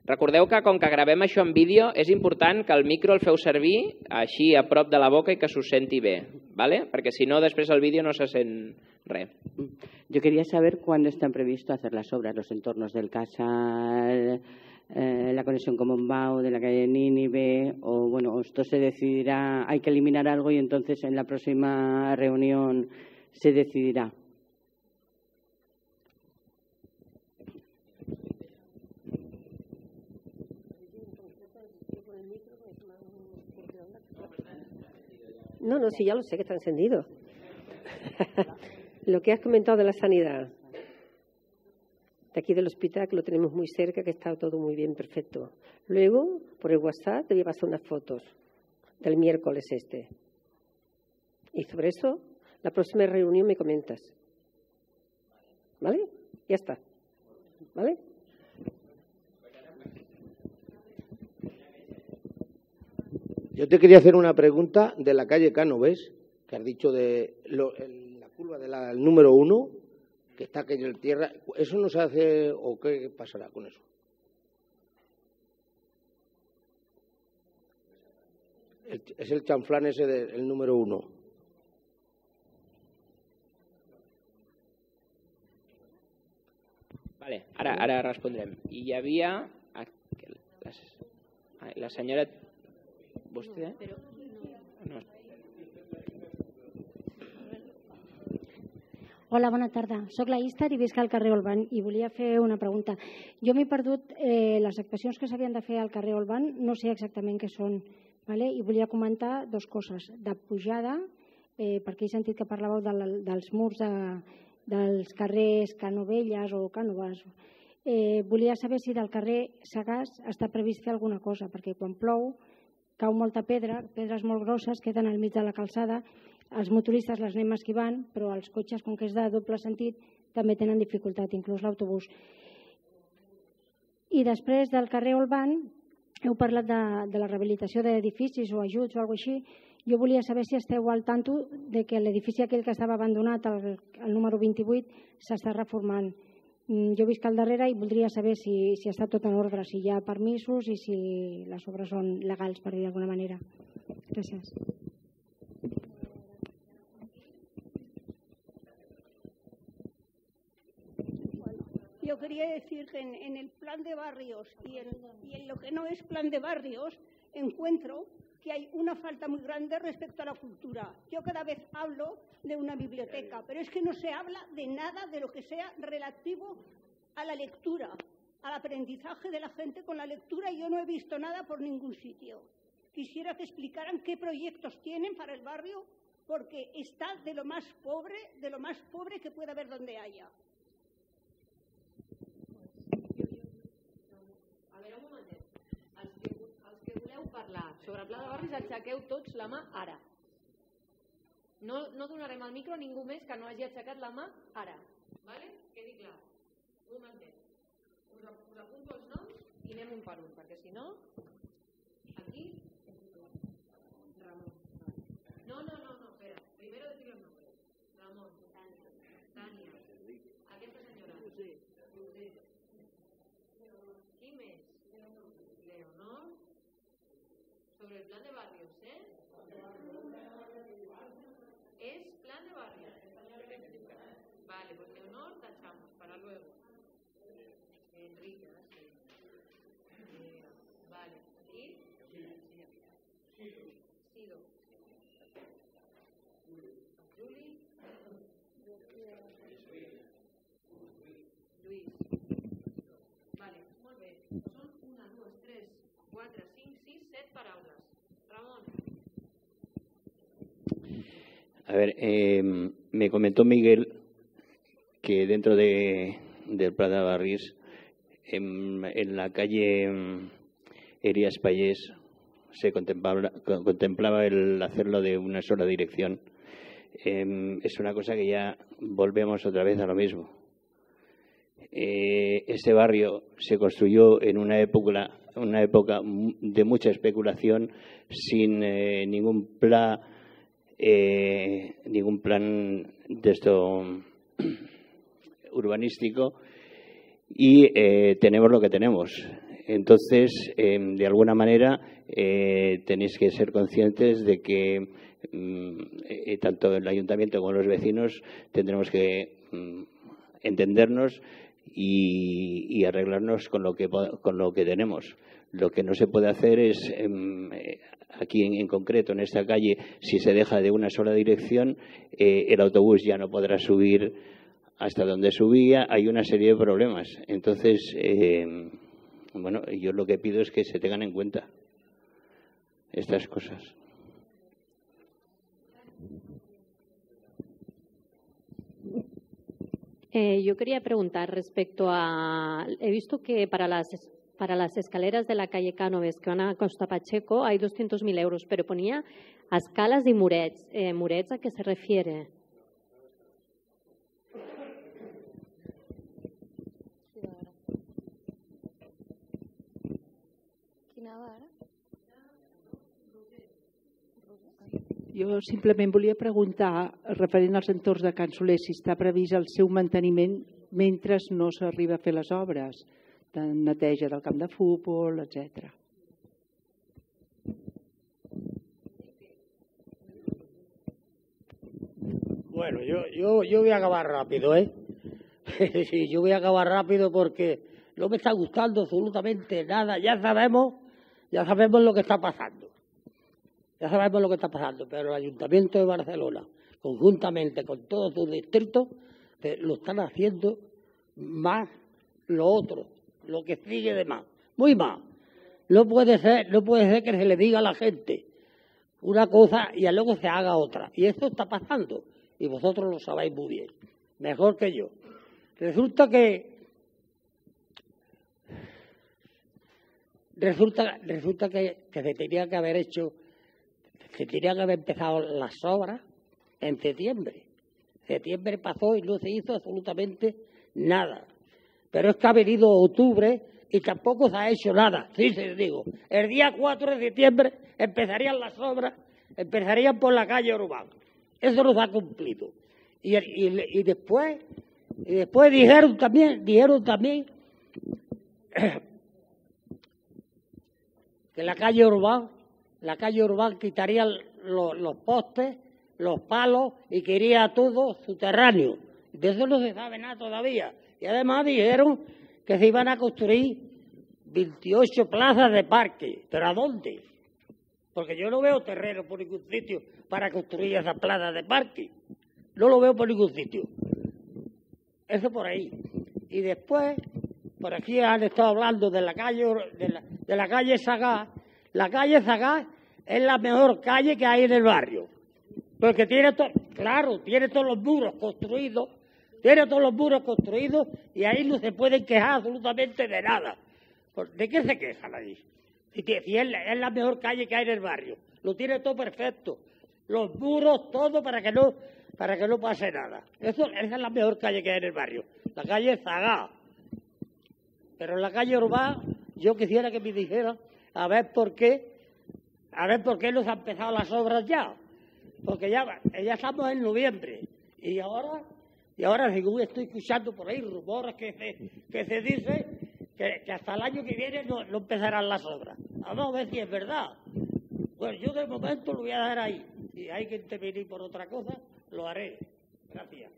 Recordeu que com que gravem això en vídeo és important que el micro el feu servir així a prop de la boca i que s'ho senti bé, perquè si no després el vídeo no se sent res. Yo quería saber cuándo están previsto hacer las obras, los entornos del Casal, la conexión con Montbau, de la calle Nínive, o bueno, esto se decidirá, hay que eliminar algo y entonces en la próxima reunión se decidirá. No, sí, ya lo sé que está encendido. Lo que has comentado de la sanidad. De aquí del hospital, que lo tenemos muy cerca, que está todo muy bien, perfecto. Luego, por el WhatsApp, te voy a pasar unas fotos del miércoles este. Y sobre eso, la próxima reunión me comentas. ¿Vale? Ya está. ¿Vale? Yo te quería hacer una pregunta de la calle Cánoves, que has dicho de la curva del número 1, que está cayendo en tierra. ¿Eso no se hace o qué pasará con eso? Es el chanflán ese del número 1. Vale, ahora respondrem. Y ya había la señora. Hola, bona tarda. Soc la Ístar i visc al carrer Olban i volia fer una pregunta. Jo m'he perdut les actuacions que s'havien de fer al carrer Olban, no sé exactament què són, i volia comentar dues coses. De pujada, perquè he sentit que parlàveu dels murs dels carrers Canovelles o Cànoves. Volia saber si del carrer Sagàs està previst fer alguna cosa, perquè quan plou cau molta pedra, pedres molt grosses, queden al mig de la calçada Els motoristes les anem esquivant, però els cotxes, com que és de doble sentit, també tenen dificultat, inclús l'autobús. I després del carrer Olvan, heu parlat de la rehabilitació d'edificis o ajuts o alguna cosa així. Jo volia saber si esteu al tanto que l'edifici aquell que estava abandonat, el número 28, s'està reformant. Jo visc al darrere i voldria saber si està tot en ordre, si hi ha permisos i si les obres són legals, per dir d'alguna manera. Gràcies. Yo quería decir que en el plan de barrios y en lo que no es plan de barrios encuentro que hay una falta muy grande respecto a la cultura. Yo cada vez hablo de una biblioteca, pero es que no se habla de nada de lo que sea relativo a la lectura, al aprendizaje de la gente con la lectura. Yo no he visto nada por ningún sitio. Quisiera que explicaran qué proyectos tienen para el barrio, porque está de lo más pobre que pueda haber donde haya. Sobre el pla de barris, aixequeu tots la mà ara. No donarem el micro a ningú més que no hagi aixecat la mà ara. Quedi clar. Un momentet. Us apunto els noms i anem un per un, perquè si no... Aquí... Ramon. No, espera. Primer de dir els noms. Ramon. Tània. Aquesta senyora. José. Qui més? Leonor. Sobre el plan de barrios, ¿eh? Es plan de barrios. Vale, pues de honor tachamos para luego. Enrique, vale. ¿Y? Sido. Juli. Luis. Vale, muy bien. Son 1, 2, 3, 4, 5, 6, 7 paraules. A ver, me comentó Miguel que dentro del Pla de Barris, en la calle Herías Pallés, se contemplaba el hacerlo de una sola dirección. Es una cosa que ya volvemos otra vez a lo mismo. Este barrio se construyó en una época de mucha especulación, sin ningún plan de esto urbanístico, y tenemos lo que tenemos. Entonces, de alguna manera, tenéis que ser conscientes de que tanto el ayuntamiento como los vecinos tendremos que entendernos y arreglarnos con lo que tenemos. Lo que no se puede hacer es, aquí en concreto, en esta calle, si se deja de una sola dirección, el autobús ya no podrá subir hasta donde subía. Hay una serie de problemas. Entonces, bueno, yo lo que pido es que se tengan en cuenta estas cosas. Yo quería preguntar respecto a... He visto que para las escaleras de la calle Cánoves que van a Costa Pacheco hay 200.000 euros, pero ponía escalas y murets. ¿Murets a qué se refiere? Jo simplement volia preguntar, referent als entorns de Can Soler, si està previst el seu manteniment mentre no s'arriba a fer les obres, de neteja del camp de futbol, etc. Bueno, yo voy a acabar rápido, ¿eh? Sí, yo voy a acabar rápido porque no me está gustando absolutamente nada. Ya sabemos lo que está pasando. Ya sabemos lo que está pasando, pero el Ayuntamiento de Barcelona, conjuntamente con todos sus distritos, lo están haciendo más lo otro, lo que sigue de más, muy más. No puede ser que se le diga a la gente una cosa y luego se haga otra. Y esto está pasando, y vosotros lo sabéis muy bien, mejor que yo. Resulta que se tenía que haber empezado las obras en septiembre. Septiembre pasó y no se hizo absolutamente nada. Pero es que ha venido octubre y tampoco se ha hecho nada. Sí, se digo. El día 4 de septiembre empezarían las obras, empezarían por la calle Urbana. Eso nos ha cumplido. Y después dijeron también que la calle Urbana quitaría los postes, los palos y que iría todo subterráneo. De eso no se sabe nada todavía. Y además dijeron que se iban a construir 28 plazas de parque. ¿Pero a dónde? Porque yo no veo terreno por ningún sitio para construir esas plazas de parque. No lo veo por ningún sitio. Eso por ahí. Y después, por aquí han estado hablando de la calle Sagá. La calle Sagá es la mejor calle que hay en el barrio. Porque tiene todos los muros construidos. Tiene todos los muros construidos y ahí no se pueden quejar absolutamente de nada. ¿De qué se quejan ahí? Si es la mejor calle que hay en el barrio. Lo tiene todo perfecto. Los muros, todo para que no pase nada. Esa es la mejor calle que hay en el barrio. La calle Zagá. Pero en la calle Urbana yo quisiera que me dijeran a ver por qué no se han empezado las obras ya. Porque ya estamos en noviembre y ahora, según estoy escuchando por ahí rumores que se dice que hasta el año que viene no empezarán las obras. Vamos a ver si es verdad. Pues yo de momento lo voy a dar ahí. Si hay que intervenir por otra cosa, lo haré. Gracias.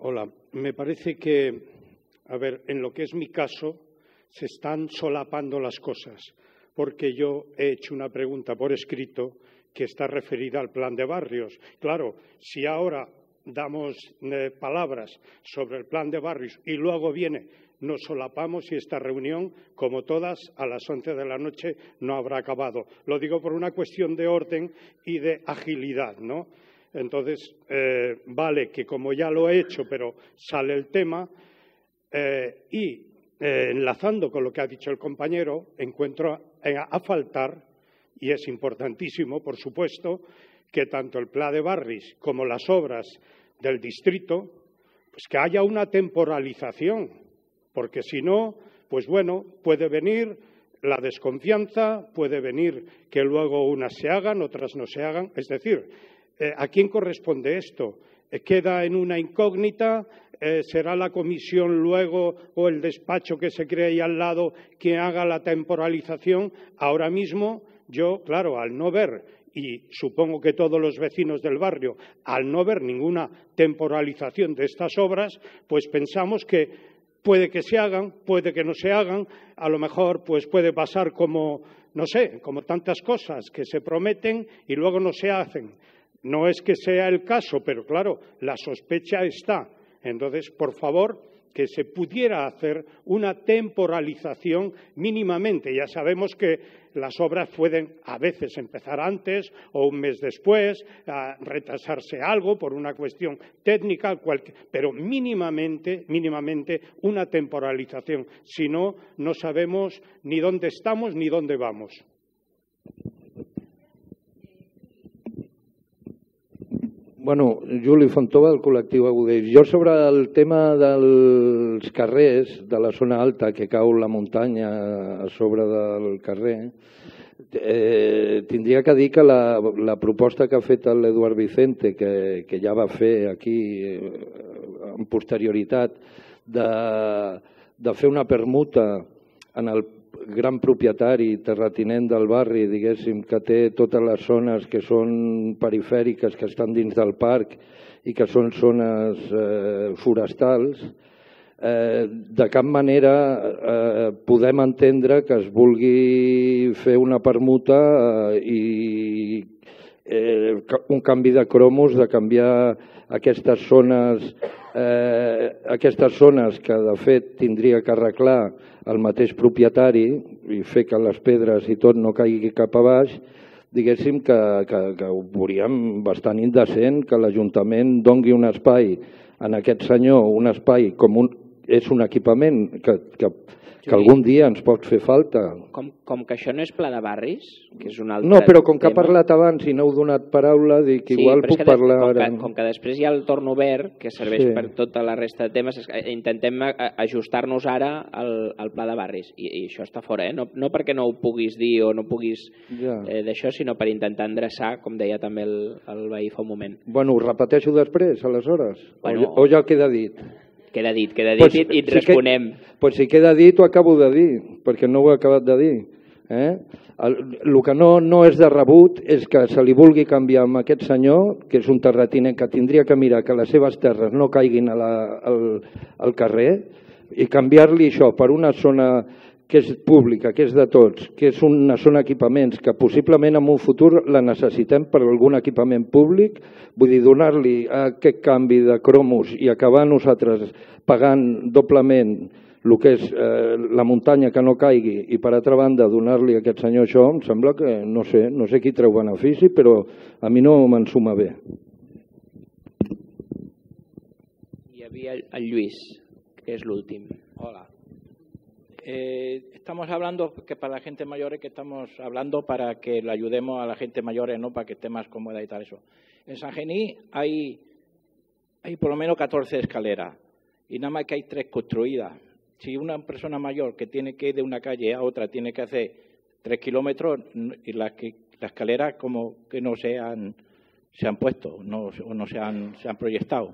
Hola. Me parece que, en lo que es mi caso, se están solapando las cosas, porque yo he hecho una pregunta por escrito que está referida al plan de barrios. Claro, si ahora damos palabras sobre el plan de barrios y luego viene, nos solapamos y esta reunión, como todas, a las 11 de la noche no habrá acabado. Lo digo por una cuestión de orden y de agilidad, ¿no? Entonces, vale que como ya lo he hecho, pero sale el tema enlazando con lo que ha dicho el compañero, encuentro a faltar, y es importantísimo, por supuesto, que tanto el Pla de Barris como las obras del distrito, pues que haya una temporalización, porque si no, pues bueno, puede venir la desconfianza, puede venir que luego unas se hagan, otras no se hagan, es decir, ¿a quién corresponde esto? ¿Queda en una incógnita? ¿Será la comisión luego o el despacho que se cree ahí al lado quien haga la temporalización? Ahora mismo yo, claro, al no ver, y supongo que todos los vecinos del barrio, al no ver ninguna temporalización de estas obras, pues pensamos que puede que se hagan, puede que no se hagan, a lo mejor pues puede pasar como, no sé, como tantas cosas que se prometen y luego no se hacen. No es que sea el caso, pero claro, la sospecha está. Entonces, por favor, que se pudiera hacer una temporalización mínimamente. Ya sabemos que las obras pueden a veces empezar antes o un mes después, a retrasarse algo por una cuestión técnica, pero mínimamente una temporalización. Si no, no sabemos ni dónde estamos ni dónde vamos. Bueno, Juli Fontova, del col·lectiu Agudells. Jo sobre el tema dels carrers, de la zona alta que cau la muntanya a sobre del carrer, tindria que dir que la proposta que ha fet l'Eduard Vicente, que ja va fer aquí amb posterioritat, de fer una permuta en el gran propietari terratinent del barri, diguéssim, que té totes les zones que són perifèriques, que estan dins del parc i que són zones forestals, de cap manera podem entendre que es vulgui fer una permuta i un canvi de cromos, de canviar aquestes zones que de fet tindria que arreglar el mateix propietari i fer que les pedres i tot no caigui cap a baix, diguéssim que ho veuríem bastant indecent que l'Ajuntament doni un espai en aquest senyor, un espai com un és un equipament que algun dia ens pot fer falta. Com que això no és Pla de Barris, que és un altre tema... No, però com que ha parlat abans i no heu donat paraula, dic igual puc parlar ara. Com que després hi ha el torn obert, que serveix per tota la resta de temes, intentem ajustar-nos ara al Pla de Barris. I això està fora, no perquè no ho puguis dir o no puguis d'això, sinó per intentar endreçar, com deia també el veí fa un moment. Bueno, ho repeteixo després, aleshores, o ja queda dit. Queda dit i et responem. Doncs si queda dit ho acabo de dir, perquè no ho he acabat de dir. El que no és de rebut és que se li vulgui canviar amb aquest senyor, que és un terratiner que tindria que mirar que les seves terres no caiguin al carrer, i canviar-li això per una zona que és pública, que és de tots, que és una zona d'equipaments que possiblement en un futur la necessitem per algun equipament públic, vull dir, donar-li aquest canvi de cromos i acabar nosaltres pagant doblement el que és la muntanya que no caigui i per altra banda donar-li a aquest senyor això, em sembla que no sé qui treu benefici, però a mi no me'n suma bé. Hi havia el Lluís, que és l'últim. Hola. Estamos hablando que para la gente mayor, que estamos hablando para que le ayudemos a la gente mayor, no para que esté más cómoda y tal eso. En San Genís hay por lo menos 14 escaleras y nada más que hay 3 construidas. Si una persona mayor que tiene que ir de una calle a otra tiene que hacer 3 kilómetros y las escaleras como que no se han puesto o no se han proyectado.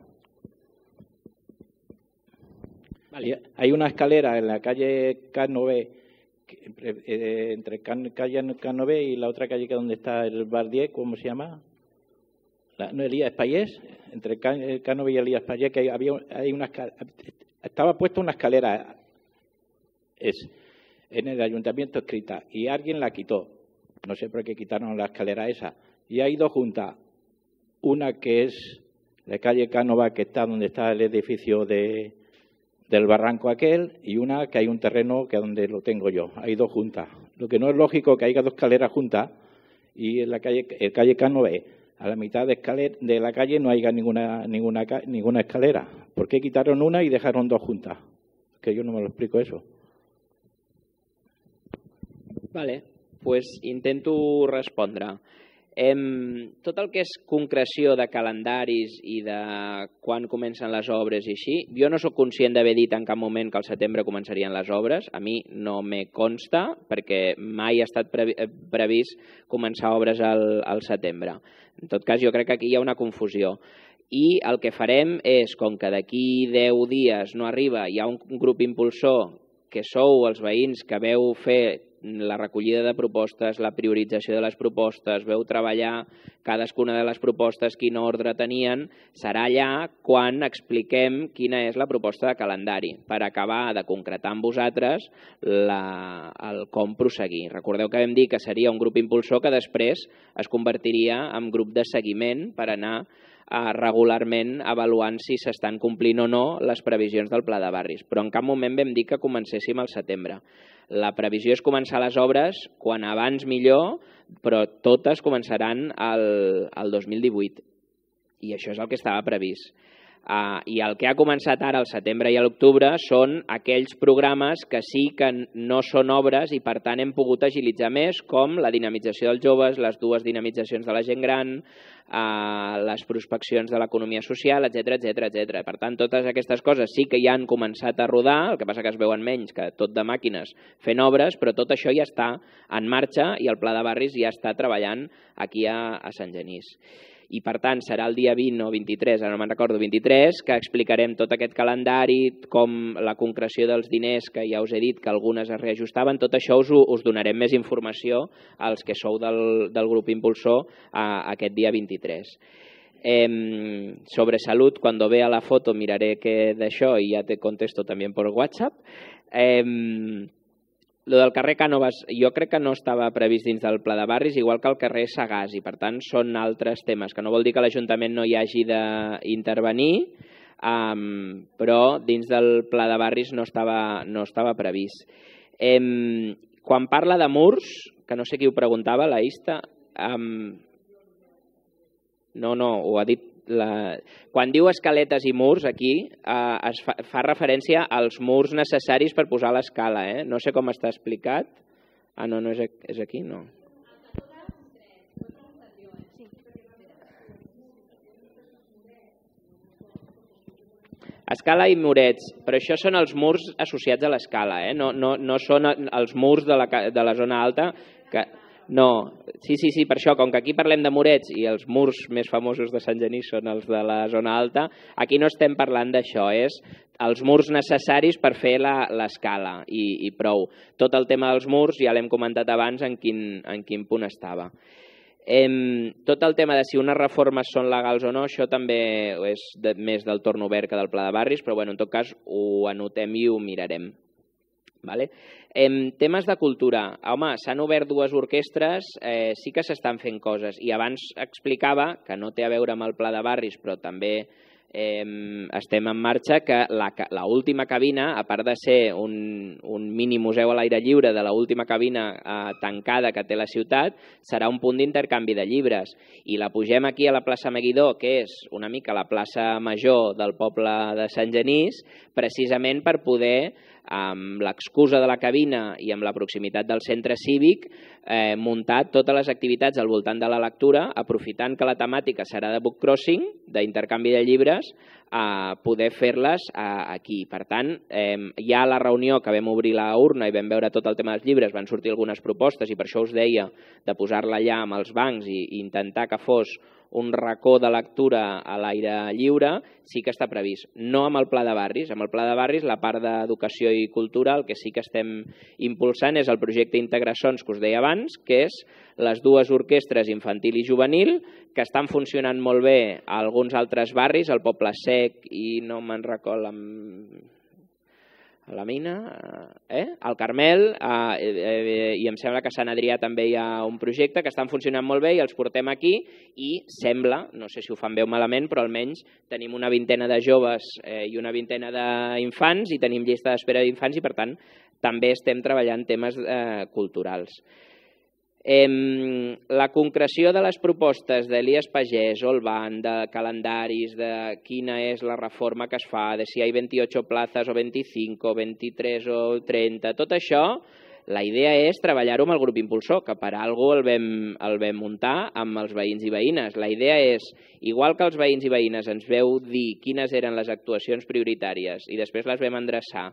Hay una escalera en la calle K9, entre calle K9 y la otra calle que donde está el bar 10, ¿cómo se llama? No, Elías Payés, entre K9 y Elías Payés, que hay una estaba puesta una escalera en el ayuntamiento escrita y alguien la quitó. No sé por qué quitaron la escalera esa. Y hay 2 juntas, una que es la calle K9, que está donde está el edificio del barranco aquel, y una que hay un terreno que es donde lo tengo yo. Hay 2 juntas. Lo que no es lógico que haya 2 escaleras juntas y en la calle K9, a la mitad de la calle no haya ninguna escalera. ¿Por qué quitaron una y dejaron 2 juntas? Que yo no me lo explico eso. Vale, pues intento respondre. Tot el que és concreció de calendaris i de quan comencen les obres i així, jo no sóc conscient d'haver dit en cap moment que al setembre començarien les obres. A mi no me consta perquè mai ha estat previst començar obres al setembre. En tot cas, jo crec que aquí hi ha una confusió. I el que farem és, com que d'aquí 10 dies no arriba, hi ha un grup impulsor que sou els veïns que veu fer la recollida de propostes, la priorització de les propostes, veu treballar cadascuna de les propostes, quin ordre tenien, serà allà quan expliquem quina és la proposta de calendari per acabar de concretar amb vosaltres el com proseguir. Recordeu que vam dir que seria un grup impulsor que després es convertiria en grup de seguiment per anar regularment avaluant si s'estan complint o no les previsions del Pla de Barris. Però en cap moment vam dir que comencéssim al setembre. La previsió és començar les obres quan abans millor, però totes començaran el 2018. I això és el que estava previst. I el que ha començat ara al setembre i a l'octubre són aquells programes que sí que no són obres i per tant hem pogut agilitzar més, com la dinamització dels joves, les 2 dinamitzacions de la gent gran, les prospeccions de l'economia social, etc. Per tant, totes aquestes coses sí que ja han començat a rodar, el que passa que es veuen menys que tot de màquines fent obres, però tot això ja està en marxa i el Pla de Barris ja està treballant aquí a Sant Genís. I per tant serà el dia 20 o 23, ara no me'n recordo, 23, que explicarem tot aquest calendari, com la concreció dels diners, que ja us he dit que algunes es reajustaven, tot això us donarem més informació als que sou del grup impulsor aquest dia 23. Sobre salut, quan vea la foto miraré què d'això i ja te contesto també per WhatsApp. Lo del carrer Cànovas jo crec que no estava previst dins del Pla de Barris, igual que el carrer Sagàs, i per tant són altres temes, que no vol dir que l'Ajuntament no hi hagi d'intervenir, però dins del Pla de Barris no estava previst. Quan parla de murs, que no sé qui ho preguntava, la Ista, no, ho ha dit Quan diu escaletes i murs, aquí es fa referència als murs necessaris per posar l'escala. No sé com està explicat. Ah, no, no és aquí, no. Escala i murets, però això són els murs associats a l'escala, no són els murs de la zona alta. No, sí, per això, com que aquí parlem de murets i els murs més famosos de Sant Genís són els de la zona alta, aquí no estem parlant d'això, és els murs necessaris per fer l'escala i prou. Tot el tema dels murs ja l'hem comentat abans en quin punt estava. Tot el tema de si unes reformes són legals o no, això també és més del torn obert que del Pla de Barris, però en tot cas ho anotem i ho mirarem. Temes de cultura. Home, s'han obert dues orquestres, sí que s'estan fent coses. I abans explicava, que no té a veure amb el Pla de Barris, però també estem en marxa, que l'última cabina, a part de ser un mini museu a l'aire lliure de l'última cabina tancada que té la ciutat, serà un punt d'intercanvi de llibres. I la pugem aquí a la plaça Meguidor, que és una mica la plaça major del poble de Sant Genís, precisament per poder, amb l'excusa de la cabina i amb la proximitat del centre cívic, muntar totes les activitats al voltant de la lectura, aprofitant que la temàtica serà de book crossing, d'intercanvi de llibres, a poder fer-les aquí. Per tant, ja a la reunió que vam obrir la urna i vam veure tot el tema dels llibres, van sortir algunes propostes i per això us deia de posar-la allà amb els bancs i intentar que fos un racó de lectura a l'aire lliure, sí que està previst. No amb el Pla de Barris. Amb el Pla de Barris, la part d'educació i cultura, el que sí que estem impulsant és el projecte Integraçons, que us deia abans, que és les dues orquestres infantil i juvenil, que estan funcionant molt bé a alguns altres barris, al Poble Sec i no me'n recordo, a la Mina, al Carmel, i em sembla que a Sant Adrià també hi ha un projecte que estan funcionant molt bé i els portem aquí i sembla, no sé si ho fan bé o malament, però almenys tenim una vintena de joves i una vintena d'infants i tenim llista d'espera d'infants i per tant també estem treballant temes culturals. La concreció de les propostes d'Elies Pagès, Olban, de calendaris, de quina és la reforma que es fa, de si hi ha 28 plazas o 25 o 23 o 30, tot això, la idea és treballar-ho amb el grup impulsor, que per alguna cosa el vam muntar amb els veïns i veïnes. La idea és, igual que els veïns i veïnes ens veu dir quines eren les actuacions prioritàries i després les vam endreçar,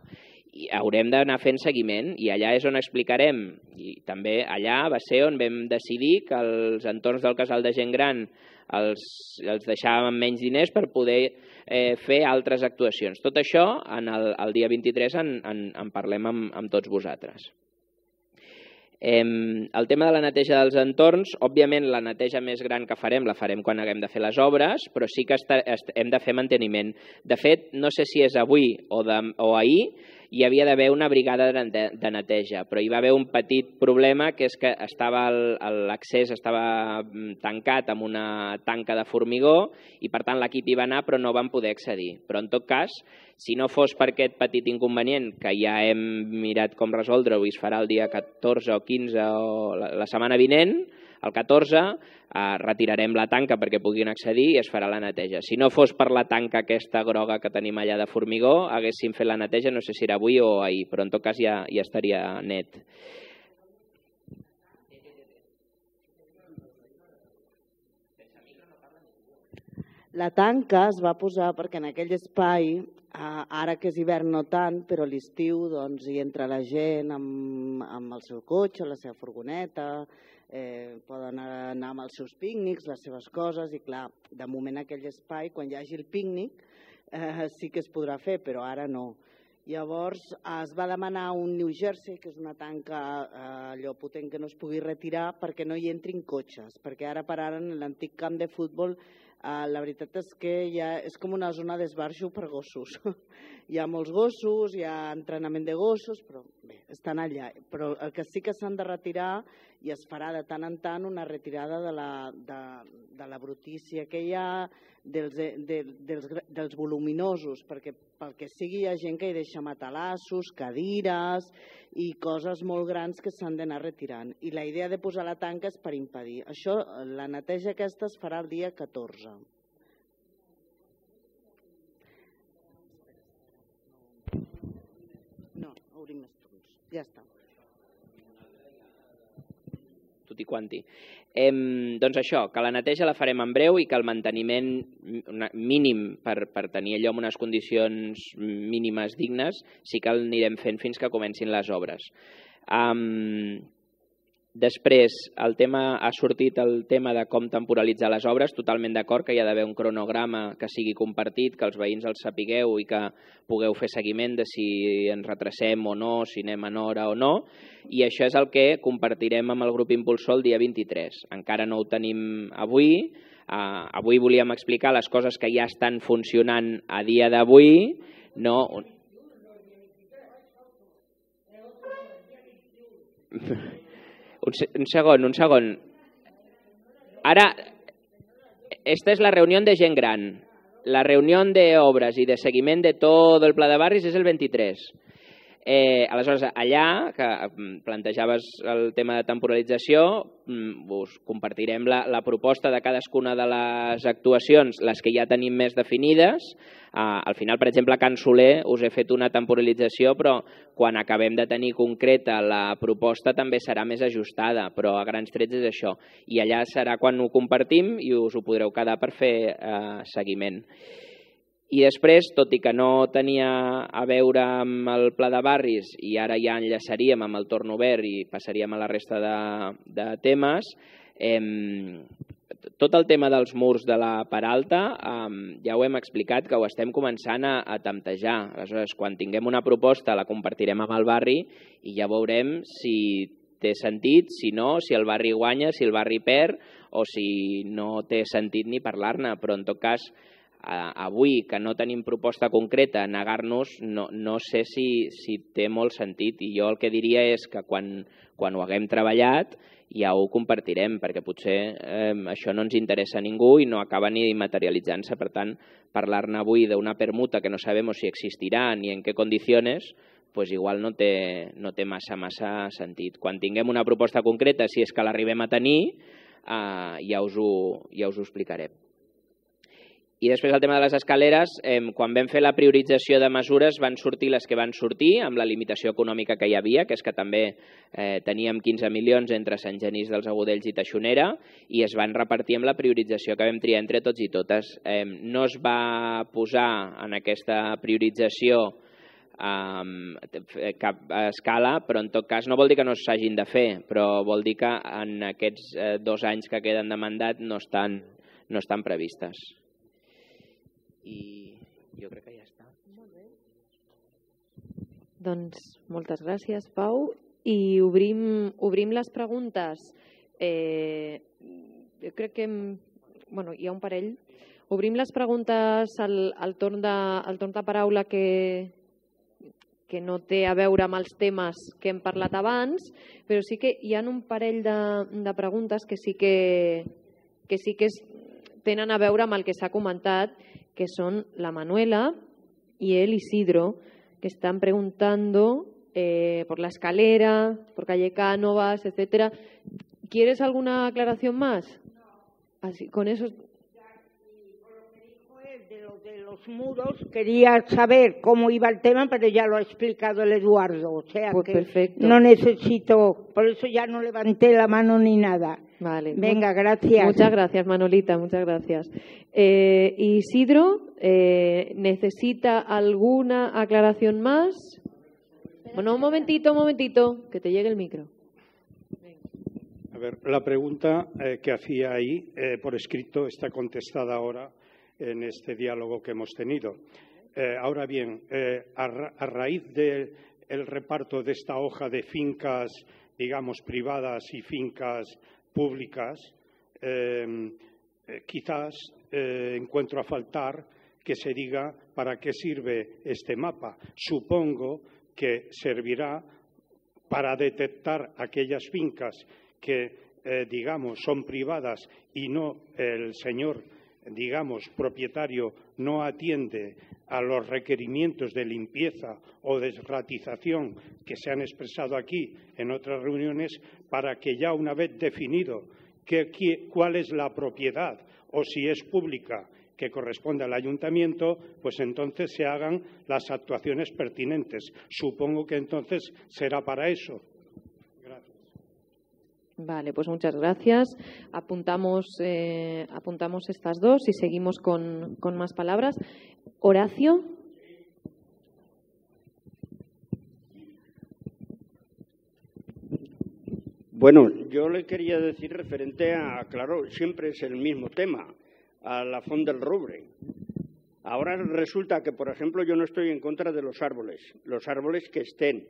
haurem d'anar fent seguiment i allà és on explicarem. I també allà va ser on vam decidir que els entorns del casal de gent gran els deixàvem menys diners per poder fer altres actuacions. Tot això el dia 23 en parlem amb tots vosaltres. El tema de la neteja dels entorns, òbviament la neteja més gran que farem la farem quan haguem de fer les obres, però sí que hem de fer manteniment. De fet, no sé si és avui o ahir, hi havia d'haver una brigada de neteja, però hi va haver un petit problema, que és que l'accés estava tancat amb una tanca de formigó i, per tant, l'equip hi va anar, però no van poder accedir. Però, en tot cas, si no fos per aquest petit inconvenient, que ja hem mirat com resoldre-ho i es farà el dia 14 o 15 o la setmana vinent, el 14 retirarem la tanca perquè puguin accedir i es farà la neteja. Si no fos per la tanca aquesta groga que tenim allà de formigó, haguéssim fet la neteja, no sé si era avui o ahir, però en tot cas ja estaria net. La tanca es va posar perquè en aquell espai, ara que és hivern no tant, però a l'estiu hi entra la gent amb el seu cotxe, la seva furgoneta, poden anar amb els seus pícnics, les seves coses, i clar, de moment aquell espai, quan hi hagi el pícnic, sí que es podrà fer, però ara no. Llavors es va demanar un New Jersey, que és una tanca allò potent que no es pugui retirar, perquè no hi entrin cotxes, perquè ara per ara en l'antic camp de futbol la veritat és que és com una zona d'esbarjo per gossos. Hi ha molts gossos, hi ha entrenament de gossos, però bé, estan allà. Però el que sí que s'han de retirar, i es farà de tant en tant una retirada de la brutícia que hi ha, dels voluminosos, perquè pel que sigui hi ha gent que hi deixa matalassos, cadires i coses molt grans que s'han d'anar retirant. I la idea de posar la tanca és per impedir. Això, la neteja aquesta es farà el dia 14. obrir més punts. Ja està. Tutti quanti. Doncs això, que la neteja la farem en breu i que el manteniment mínim per tenir allò en unes condicions mínimes dignes sí que el anirem fent fins que comencin les obres. Després, ha sortit el tema de com temporalitzar les obres, totalment d'acord que hi ha d'haver un cronograma que sigui compartit, que els veïns el sapigueu i que pugueu fer seguiment de si ens retrasem o no, si anem en hora o no, i això és el que compartirem amb el grup impulsor el dia 23. Encara no ho tenim avui. Avui volíem explicar les coses que ja estan funcionant a dia d'avui. No... Un segon. Ara, esta és la reunió de gent gran. La reunió d'obres i de seguiment de tot el Pla de Barris és el 23. Aleshores, allà, que plantejaves el tema de temporalització, us compartirem la proposta de cadascuna de les actuacions, les que ja tenim més definides. Al final, per exemple, a Can Soler us he fet una temporalització, però quan acabem de tenir concreta la proposta també serà més ajustada, però a grans trets és això. I allà serà quan ho compartim i us ho podreu quedar per fer seguiment. I després, tot i que no tenia a veure amb el Pla de Barris i ara ja enllaçaríem amb el torn obert i passaríem a la resta de temes, tot el tema dels murs de la Peralta ja ho hem explicat que ho estem començant a temptejar. Aleshores, quan tinguem una proposta la compartirem amb el barri i ja veurem si té sentit, si no, si el barri guanya, si el barri perd o si no té sentit ni parlar-ne, però en tot cas avui, que no tenim proposta concreta, negar-nos, no sé si té molt sentit. I jo el que diria és que quan ho haguem treballat ja ho compartirem, perquè potser això no ens interessa a ningú i no acaba ni materialitzant-se. Per tant, parlar-ne avui d'una permuta que no sabem si existirà ni en què condicions, doncs igual no té massa sentit. Quan tinguem una proposta concreta, si és que l'arribem a tenir, ja us ho explicarem. I després el tema de les escaleres, quan vam fer la priorització de mesures van sortir les que van sortir amb la limitació econòmica que hi havia, que és que també teníem 15 milions entre Sant Genís dels Agudells i Taixonera i es van repartir amb la priorització que vam triar entre tots i totes. No es va posar en aquesta priorització cap escala, però en tot cas no vol dir que no s'hagin de fer, però vol dir que en aquests 2 anys que queden de mandat no estan previstes. I jo crec que ja està. Molt bé. Doncs moltes gràcies, Pau. I obrim les preguntes. Jo crec que hi ha un parell. Obrim les preguntes al torn de paraula que no té a veure amb els temes que hem parlat abans, però sí que hi ha un parell de preguntes que sí que tenen a veure amb el que s'ha comentat, que son la Manuela y el Isidro, que están preguntando por la escalera, por calle Cánovas, etcétera. ¿Quieres alguna aclaración más? No. Así, con eso. De los muros quería saber cómo iba el tema, pero ya lo ha explicado el Eduardo, o sea pues que perfecto. No necesito, por eso ya no levanté la mano ni nada. Vale. Venga, gracias. Muchas gracias, Manolita, muchas gracias. Isidro, ¿necesita alguna aclaración más? Bueno, un momentito, que te llegue el micro. A ver, la pregunta que hacía ahí por escrito está contestada ahora en este diálogo que hemos tenido. Ahora bien, a raíz del reparto de esta hoja de fincas, digamos, privadas y fincas públicas, quizás encuentro a faltar que se diga para qué sirve este mapa. Supongo que servirá para detectar aquellas fincas que, digamos, son privadas y no el señor, digamos, propietario no atiende a los requerimientos de limpieza o desratización que se han expresado aquí en otras reuniones, para que ya una vez definido cuál es la propiedad o si es pública que corresponde al ayuntamiento, pues entonces se hagan las actuaciones pertinentes. Supongo que entonces será para eso. Vale, pues muchas gracias. Apuntamos estas dos y seguimos con más palabras. Horacio. Bueno, yo le quería decir referente a, claro, siempre es el mismo tema, a la font del roure. Ahora resulta que, por ejemplo, yo no estoy en contra de los árboles que estén,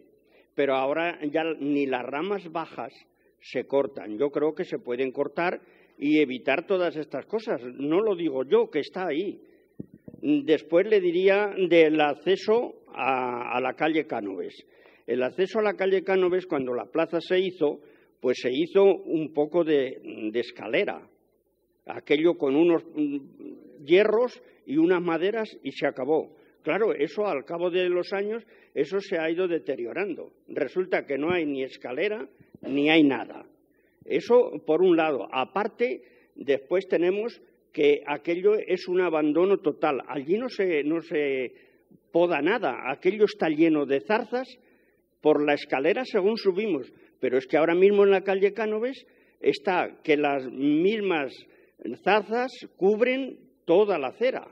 pero ahora ya ni las ramas bajas se cortan. Yo creo que se pueden cortar y evitar todas estas cosas. No lo digo yo, que está ahí. Después le diría del acceso a la calle Cánoves. El acceso a la calle Cánoves, cuando la plaza se hizo, pues se hizo un poco de escalera. Aquello con unos hierros y unas maderas y se acabó. Claro, eso al cabo de los años, eso se ha ido deteriorando. Resulta que no hay ni escalera ni hay nada. Eso por un lado. Aparte, después tenemos que aquello es un abandono total. Allí no se poda nada. Aquello está lleno de zarzas por la escalera según subimos. Pero es que ahora mismo en la calle Cánoves está que las mismas zarzas cubren toda la acera.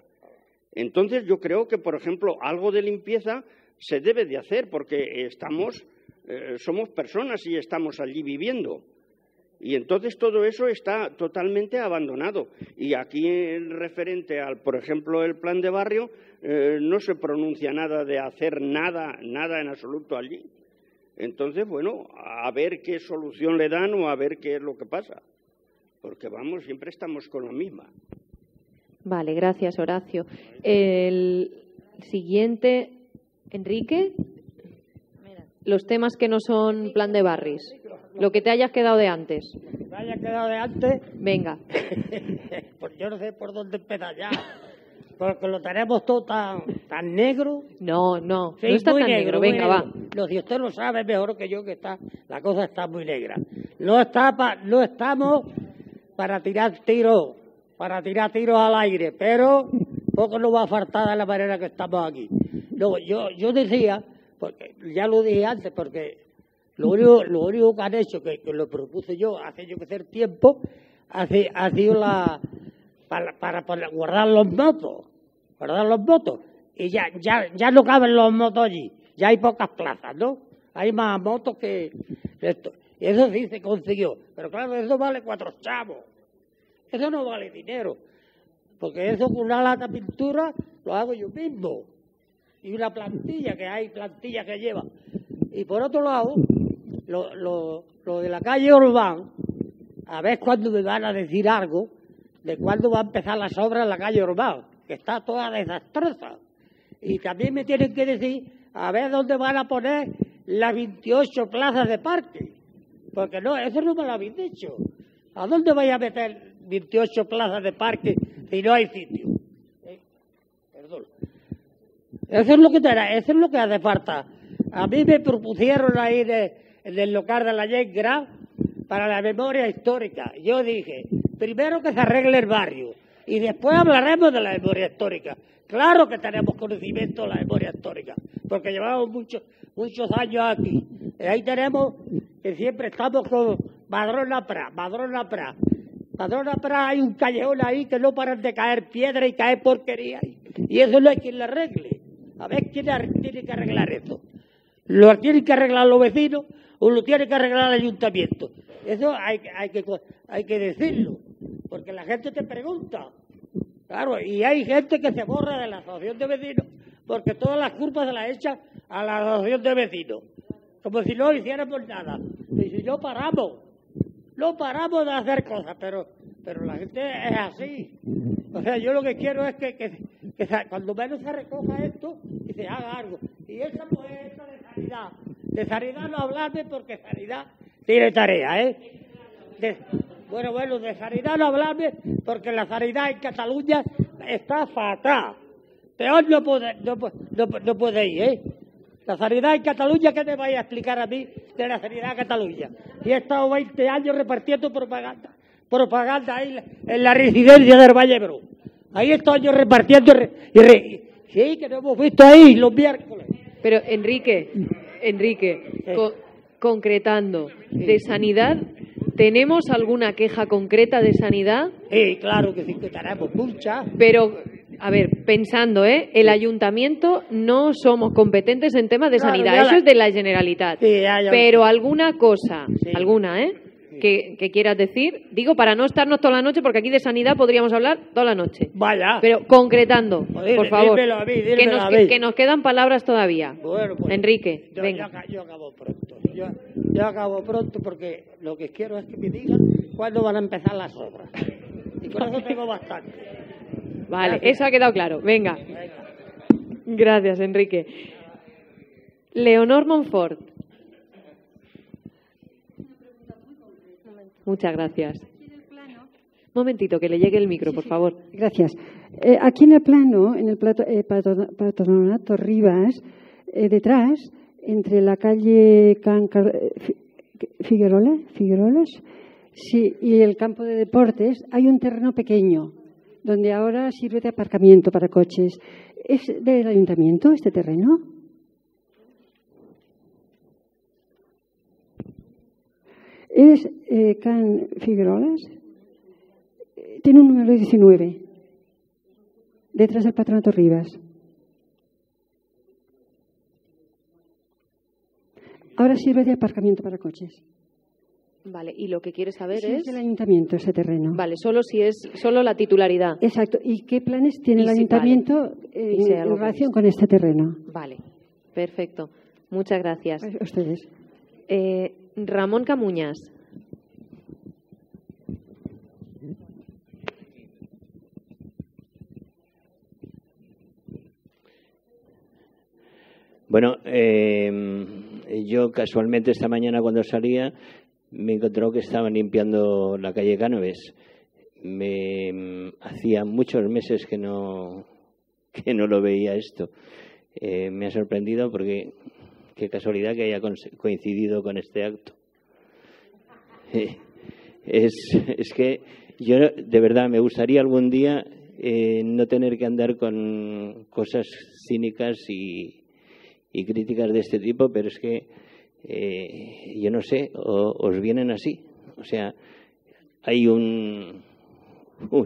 Entonces yo creo que, por ejemplo, algo de limpieza se debe de hacer porque somos personas y estamos allí viviendo. Y entonces todo eso está totalmente abandonado. Y aquí, referente al, por ejemplo, el plan de barrio, no se pronuncia nada de hacer nada en absoluto allí. Entonces, bueno, a ver qué solución le dan o a ver qué es lo que pasa. Porque, vamos, siempre estamos con la misma. Vale, gracias, Horacio. El siguiente, Enrique. Los temas que no son plan de barris. Lo que te hayas quedado de antes. ¿Me haya quedado de antes? Venga. Pues yo no sé por dónde empezar ya. Porque lo tenemos todo tan negro. No, sí, no está tan negro. Venga, va. No, si usted lo sabe mejor que yo, que está, la cosa está muy negra. No estamos para tirar tiros. Para tirar tiros al aire, pero poco nos va a faltar de la manera que estamos aquí. No, yo decía, porque ya lo dije antes, porque lo único que han hecho, que lo propuse yo hace tiempo, ha sido para guardar los motos. Y ya no caben los motos allí. Ya hay pocas plazas, ¿no? Hay más motos que esto. Eso sí se consiguió. Pero claro, eso vale 4 chavos. Eso no vale dinero, porque eso con una lata de pintura lo hago yo mismo. Y una plantilla, que hay plantillas que llevan. Y por otro lado, lo de la calle Orbán, a ver cuándo me van a decir algo de cuándo va a empezar las obras en la calle Orbán, que está toda desastrosa. Y también me tienen que decir a ver dónde van a poner las 28 plazas de parque, porque no, eso no me lo habéis dicho. ¿A dónde vais a meter 28 plazas de parque si no hay sitio? Perdón. Eso es lo que hace falta. A mí me propusieron ahí en el local de la Yengra para la memoria histórica. Yo dije, primero que se arregle el barrio y después hablaremos de la memoria histórica. Claro que tenemos conocimiento de la memoria histórica, porque llevamos muchos años aquí. Y ahí tenemos que siempre estamos con Madrona Prat. Padrona, pero hay un callejón ahí que no paran de caer piedra y caer porquería. Y eso no hay quien lo arregle. A ver quién tiene que arreglar eso. Lo tienen que arreglar los vecinos o lo tiene que arreglar el ayuntamiento. Eso hay que decirlo, porque la gente te pregunta. Claro, y hay gente que se borra de la asociación de vecinos porque todas las culpas se las echan a la asociación de vecinos. Como si no hiciéramos nada. Y si no paramos. No paramos de hacer cosas, pero la gente es así. O sea, yo lo que quiero es que cuando menos se recoja esto y se haga algo. Y esa pues esta de sanidad no hablarme porque sanidad tiene tarea, ¿eh? De sanidad no hablarme porque la sanidad en Cataluña está fatal. Peor no puede ir, ¿eh? La sanidad en Cataluña, ¿qué me vais a explicar a mí de la sanidad en Cataluña? Y he estado 20 años repartiendo propaganda ahí en la residencia del Valle Brú. Ahí estaba yo repartiendo. Sí, que lo hemos visto ahí los miércoles. Pero, Enrique, concretando, de sanidad, ¿tenemos alguna queja concreta de sanidad? Sí, claro que sí, que tenemos muchas. Pero, a ver, pensando, el ayuntamiento no somos competentes en temas de sanidad, eso es de la Generalitat. Sí, pero alguna cosa, que quieras decir, digo, para no estarnos toda la noche, porque aquí de sanidad podríamos hablar toda la noche. Vaya. Pero concretando, joder, por favor, dímelo a mí, que nos quedan palabras todavía. Bueno, pues, Enrique, venga. Yo acabo pronto. Yo acabo pronto porque lo que quiero es que me digan cuándo van a empezar las obras. Y por eso tengo bastante. Vale, gracias. Eso ha quedado claro. Venga. Gracias, Enrique. Leonor Monfort. Muchas gracias. Momentito, que le llegue el micro, por favor. Gracias. Aquí en el plano, en el patronato Rivas, detrás, entre la calle Figueroles, sí, y el campo de deportes, hay un terreno pequeño, donde ahora sirve de aparcamiento para coches. ¿Es del ayuntamiento este terreno? Es Can Figueroles, tiene un número 19, detrás del patronato Rivas. Ahora sirve de aparcamiento para coches. Vale, y lo que quiere saber si es del ayuntamiento ese terreno. Vale, solo la titularidad. Exacto, ¿y qué planes tiene el ayuntamiento en relación con este terreno? Vale, perfecto. Muchas gracias. A ustedes. Ramón Camuñas. Bueno, yo casualmente esta mañana cuando salía me encontró que estaban limpiando la calle Cánoves. Hacía muchos meses que no lo veía esto. Me ha sorprendido porque... Qué casualidad que haya coincidido con este acto. Es que yo, de verdad, me gustaría algún día no tener que andar con cosas cínicas y críticas de este tipo, pero es que, yo no sé, os vienen así. O sea, hay un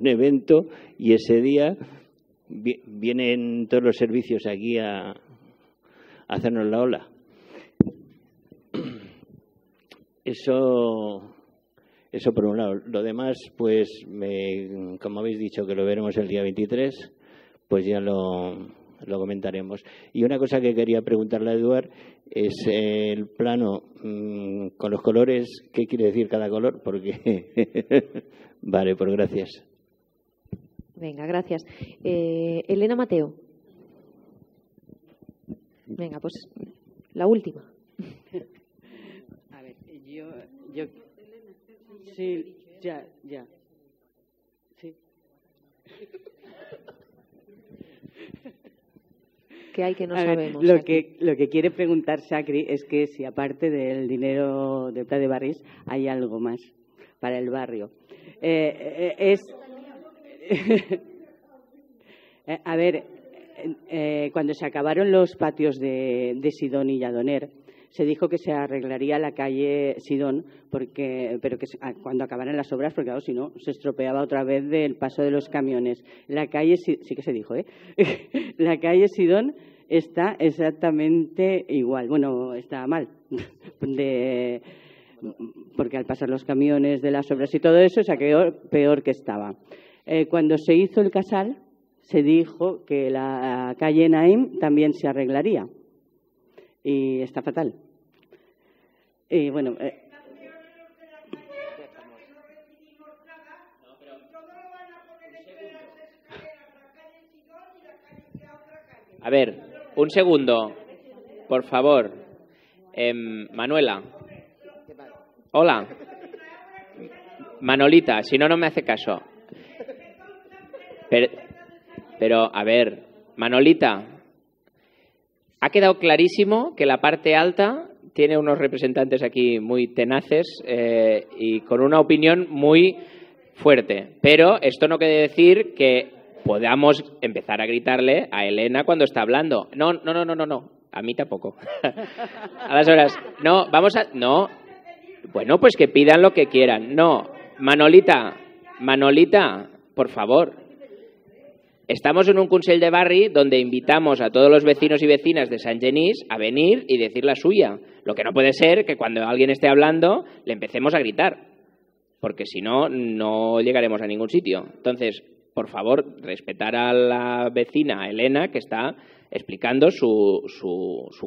evento y ese día vienen todos los servicios aquí a hacernos la ola. Eso por un lado. Lo demás, pues, como habéis dicho, que lo veremos el día 23, pues ya lo comentaremos. Y una cosa que quería preguntarle a Eduard es el plano con los colores. ¿Qué quiere decir cada color? Porque vale, pues gracias. Venga, gracias. Elena Mateo. Venga, pues la última. A ver, yo sí, ya. Sí. ¿Qué hay que no sabemos? Lo que quiere preguntar Sacri es que si aparte del dinero de Pla de Barris hay algo más para el barrio. A ver. Cuando se acabaron los patios de Sidón y Lladoner, se dijo que se arreglaría la calle Sidón, pero que cuando acabaran las obras, porque claro, si no, se estropeaba otra vez del paso de los camiones. La calle, sí que se dijo, la calle Sidón está exactamente igual. Bueno, está mal, porque al pasar los camiones de las obras y todo eso, se quedó peor que estaba. Cuando se hizo el casal, se dijo que la calle Naim también se arreglaría. Y está fatal. Y bueno... A ver, un segundo, por favor. Manuela. Hola. Manolita, si no, no me hace caso. Pero, a ver, Manolita, ha quedado clarísimo que la parte alta tiene unos representantes aquí muy tenaces y con una opinión muy fuerte. Pero esto no quiere decir que podamos empezar a gritarle a Elena cuando está hablando. No, no, no, no, no, no. A mí tampoco. A las horas. No, vamos a... No. Bueno, pues que pidan lo que quieran. No. Manolita, Manolita, por favor. Estamos en un Consell de Barri donde invitamos a todos los vecinos y vecinas de Sant Genís a venir y decir la suya. Lo que no puede ser que cuando alguien esté hablando le empecemos a gritar, porque si no, no llegaremos a ningún sitio. Entonces, por favor, respetar a la vecina Elena que está explicando su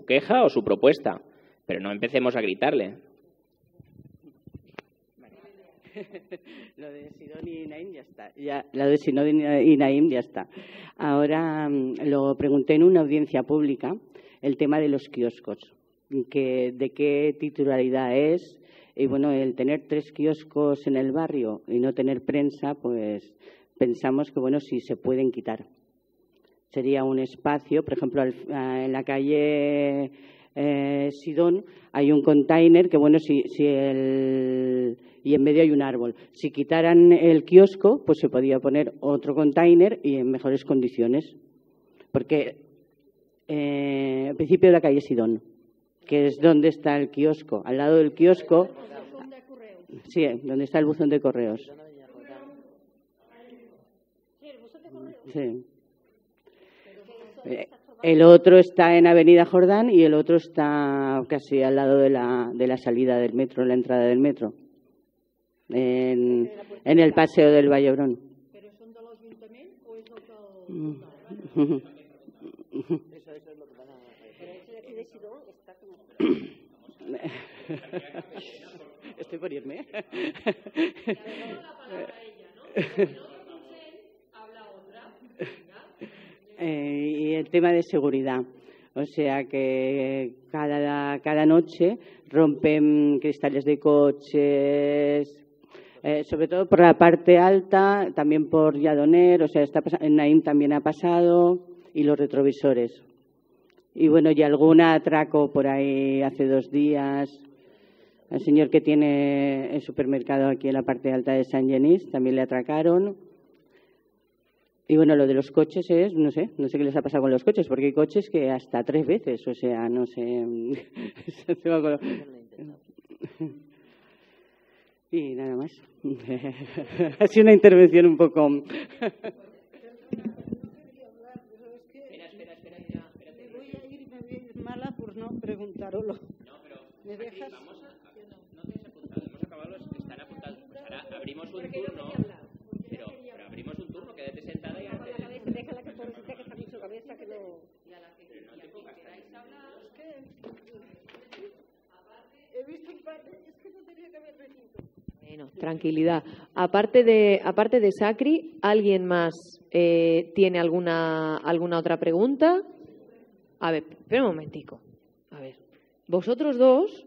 queja o su propuesta, pero no empecemos a gritarle. Lo de Sidoni y Naim ya está. Lo de Sidoni y Naim ya está. Ahora lo pregunté en una audiencia pública, el tema de los kioscos, de qué titularidad es. Y bueno, el tener 3 kioscos en el barrio y no tener prensa, pues pensamos que bueno, si se pueden quitar. Sería un espacio, por ejemplo, en la calle Sidón hay un container que bueno, y en medio hay un árbol. Si quitaran el kiosco, pues se podía poner otro container y en mejores condiciones. Porque al principio de la calle Sidón, que es donde está el kiosco, al lado del kiosco, sí, donde está el buzón de correos. Sí. El otro está en Avenida Jordán y el otro está casi al lado de la salida del metro, la entrada del metro, en el paseo del Vallebrón. ¿Pero son de l'Ajuntament o es otro? Estoy por irme. Y el tema de seguridad, o sea que cada noche rompen cristales de coches, sobre todo por la parte alta, también por Lladoner, o sea, en Naim también ha pasado, y los retrovisores. Y bueno, y algún atraco por ahí hace 2 días. El señor que tiene el supermercado aquí en la parte alta de Sant Genís también le atracaron. Y bueno, lo de los coches es, no sé qué les ha pasado con los coches, porque hay coches que hasta 3 veces, o sea, no sé. Y nada más. Ha sido una intervención un poco... No, preguntároslo. No, pero ¿me dejas? Vamos no te has apuntado, hemos acabado los que están apuntados. Pues ahora abrimos un turno, pero abrimos un turno, quédate sentada y antes... Déjala que pobrecita que está en su cabeza, que no... Pero no te pongas he visto un par de... Es que no tenía que haber venido. Bueno, tranquilidad. Aparte de Sacri, ¿alguien más tiene alguna otra pregunta? A ver, espera un momentico. A ver, vosotros dos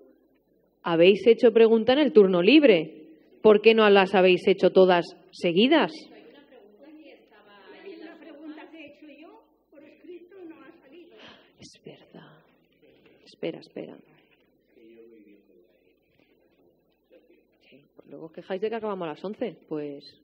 habéis hecho pregunta en el turno libre. ¿Por qué no las habéis hecho todas seguidas? Una pregunta que he hecho yo por escrito no ha salido. Es verdad. Espera. Sí, pues luego os quejáis de que acabamos a las 11. Pues...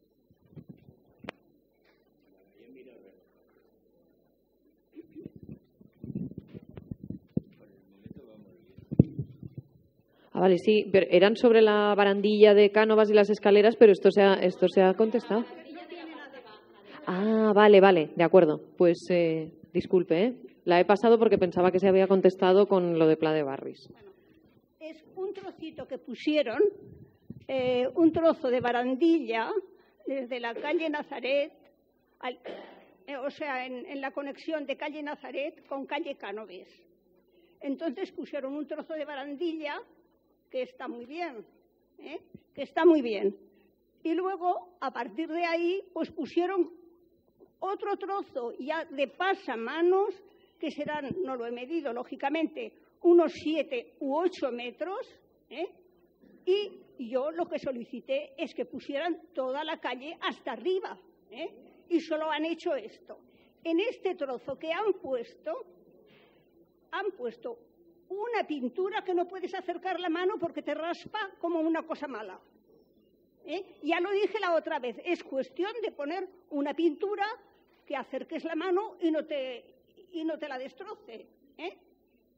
Vale, sí, pero eran sobre la barandilla de Cánovas y las escaleras, pero esto se ha contestado. Ah, vale, de acuerdo. Pues disculpe, la he pasado porque pensaba que se había contestado con lo de Pla de Barris. Bueno, es un trocito que pusieron, un trozo de barandilla desde la calle Nazaret, o sea, en la conexión de calle Nazaret con calle Cánovas. Entonces pusieron un trozo de barandilla que está muy bien, Y luego, a partir de ahí, pues pusieron otro trozo ya de pasamanos, que serán, no lo he medido, lógicamente, unos 7 u 8 metros, Y yo lo que solicité es que pusieran toda la calle hasta arriba, Y solo han hecho esto. En este trozo que han puesto una pintura que no puedes acercar la mano porque te raspa como una cosa mala. Ya lo dije la otra vez, es cuestión de poner una pintura que acerques la mano y no te la destroce, ¿eh?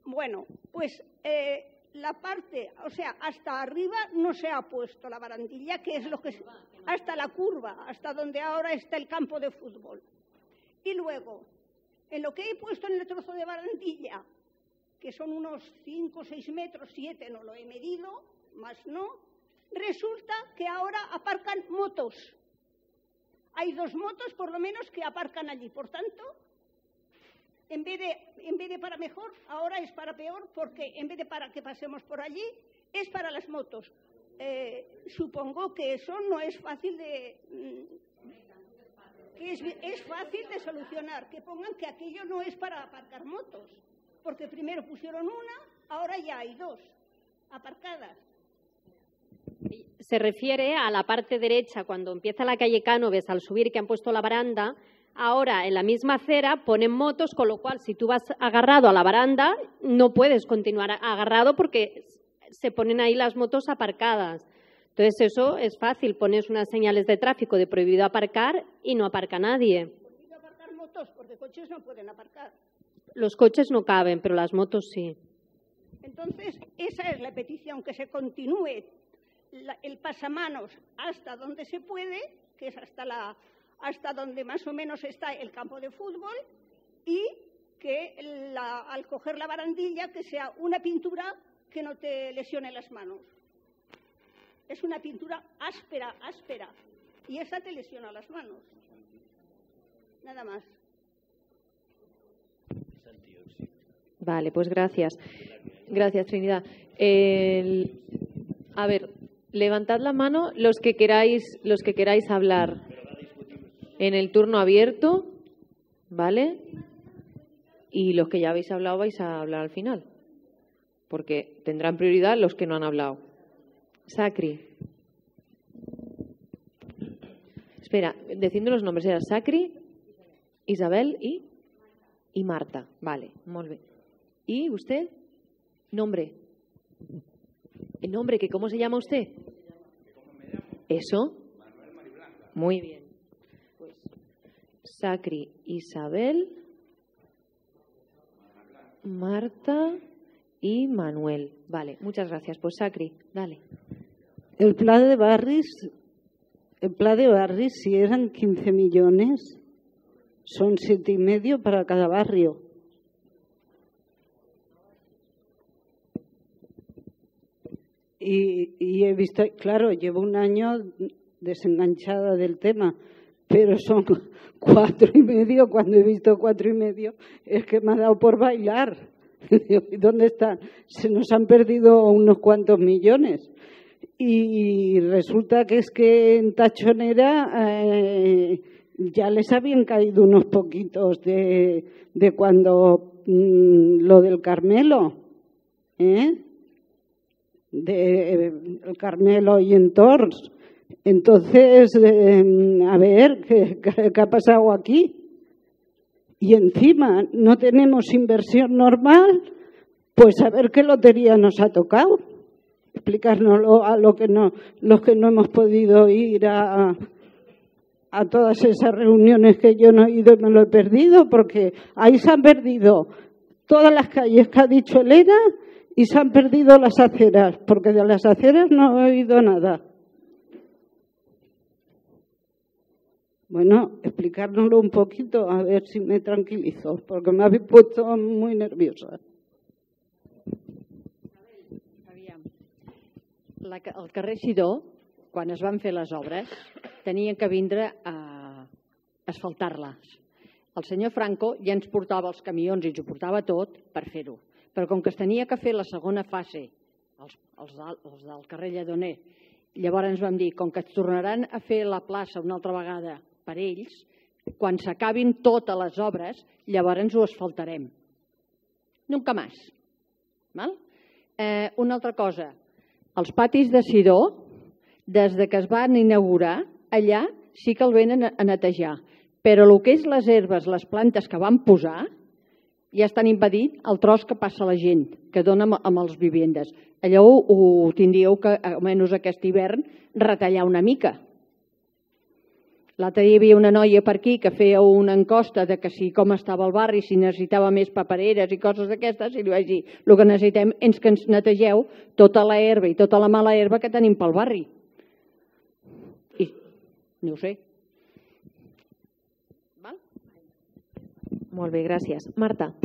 Bueno, pues la parte, o sea, hasta arriba no se ha puesto la barandilla, que es lo que es, hasta la curva, hasta donde ahora está el campo de fútbol. Y luego, en lo que he puesto en el trozo de barandilla, que son unos 5 o 6 metros, 7, no lo he medido, más no, resulta que ahora aparcan motos. Hay 2 motos, por lo menos, que aparcan allí. Por tanto, en vez de para mejor, ahora es para peor, porque en vez de para que pasemos por allí, es para las motos. Supongo que eso no es fácil de... que es fácil de solucionar, que pongan que aquello no es para aparcar motos, porque primero pusieron una, ahora ya hay 2 aparcadas. Se refiere a la parte derecha, cuando empieza la calle Cánoves, al subir, que han puesto la baranda, ahora en la misma acera ponen motos, con lo cual si tú vas agarrado a la baranda no puedes continuar agarrado porque se ponen ahí las motos aparcadas. Entonces eso es fácil, pones unas señales de tráfico de prohibido aparcar y no aparca nadie. Prohibido aparcar motos, porque coches no pueden aparcar. Los coches no caben, pero las motos sí. Entonces esa es la petición, que se continúe el pasamanos hasta donde se puede, que es hasta donde más o menos está el campo de fútbol, y que al coger la barandilla que sea una pintura que no te lesione las manos. Es una pintura áspera, áspera, y esa te lesiona las manos. Nada más. Vale, pues gracias. Gracias, Trinidad. A ver, levantad la mano los que queráis hablar en el turno abierto, ¿vale? Y los que ya habéis hablado vais a hablar al final, porque tendrán prioridad los que no han hablado. Sacri. Espera, diciendo los nombres, era Sacri, Isabel y Marta. Vale, molt bé. ¿Y usted? Nombre. El nombre, que ¿cómo se llama usted? Eso. Muy bien. Pues Sacri, Isabel, Marta y Manuel. Vale, muchas gracias. Pues Sacri, dale. El Pla de Barris, si eran 15 millones, son 7,5 para cada barrio. Y he visto, claro, llevo un año desenganchada del tema, pero son 4,5. Cuando he visto 4,5 es que me ha dado por bailar. ¿Dónde están? Se nos han perdido unos cuantos millones. Y resulta que es que en Tachonera ya les habían caído unos poquitos de cuando lo del Carmelo, ¿eh? El Carmelo y en Tors. Entonces, a ver, ¿qué ha pasado aquí? Y encima, no tenemos inversión normal, pues a ver qué lotería nos ha tocado. Explicárnoslo a los que no hemos podido ir a todas esas reuniones que yo no he ido y me lo he perdido, porque ahí se han perdido todas las calles que ha dicho Elena. Y se han perdido las aceras, porque de las aceras no he oído nada. Bueno, explicárnoslo un poquito, a ver si me tranquilizo, porque me habéis puesto muy nerviosa. El carrer Sidó, quan es van fer les obres, tenien que vindre a asfaltar-les. El senyor Franco ja ens portava els camions i ens ho portava tot per fer-ho. Però com que es tenia que fer la segona fase, els del carrer Lledoner, llavors ens vam dir, com que es tornaran a fer la plaça una altra vegada per ells, quan s'acabin totes les obres, llavors ho asfaltarem. Nunca más. Una altra cosa, els patis de Sidó, des que es van inaugurar, allà sí que el venen a netejar, però el que és les herbes, les plantes que van posar, ja estan impedint el tros que passa la gent, que dona amb els vivendes. Allà ho tindríeu que, almenys aquest hivern, retallar una mica. L'altre dia hi havia una noia per aquí que feia una encosta de que si com estava el barri, si necessitava més papereres i coses d'aquestes, i li vaig dir, el que necessitem és que ens netegeu tota la herba i tota la mala herba que tenim pel barri. I no ho sé. Val? Molt bé, gràcies. Marta.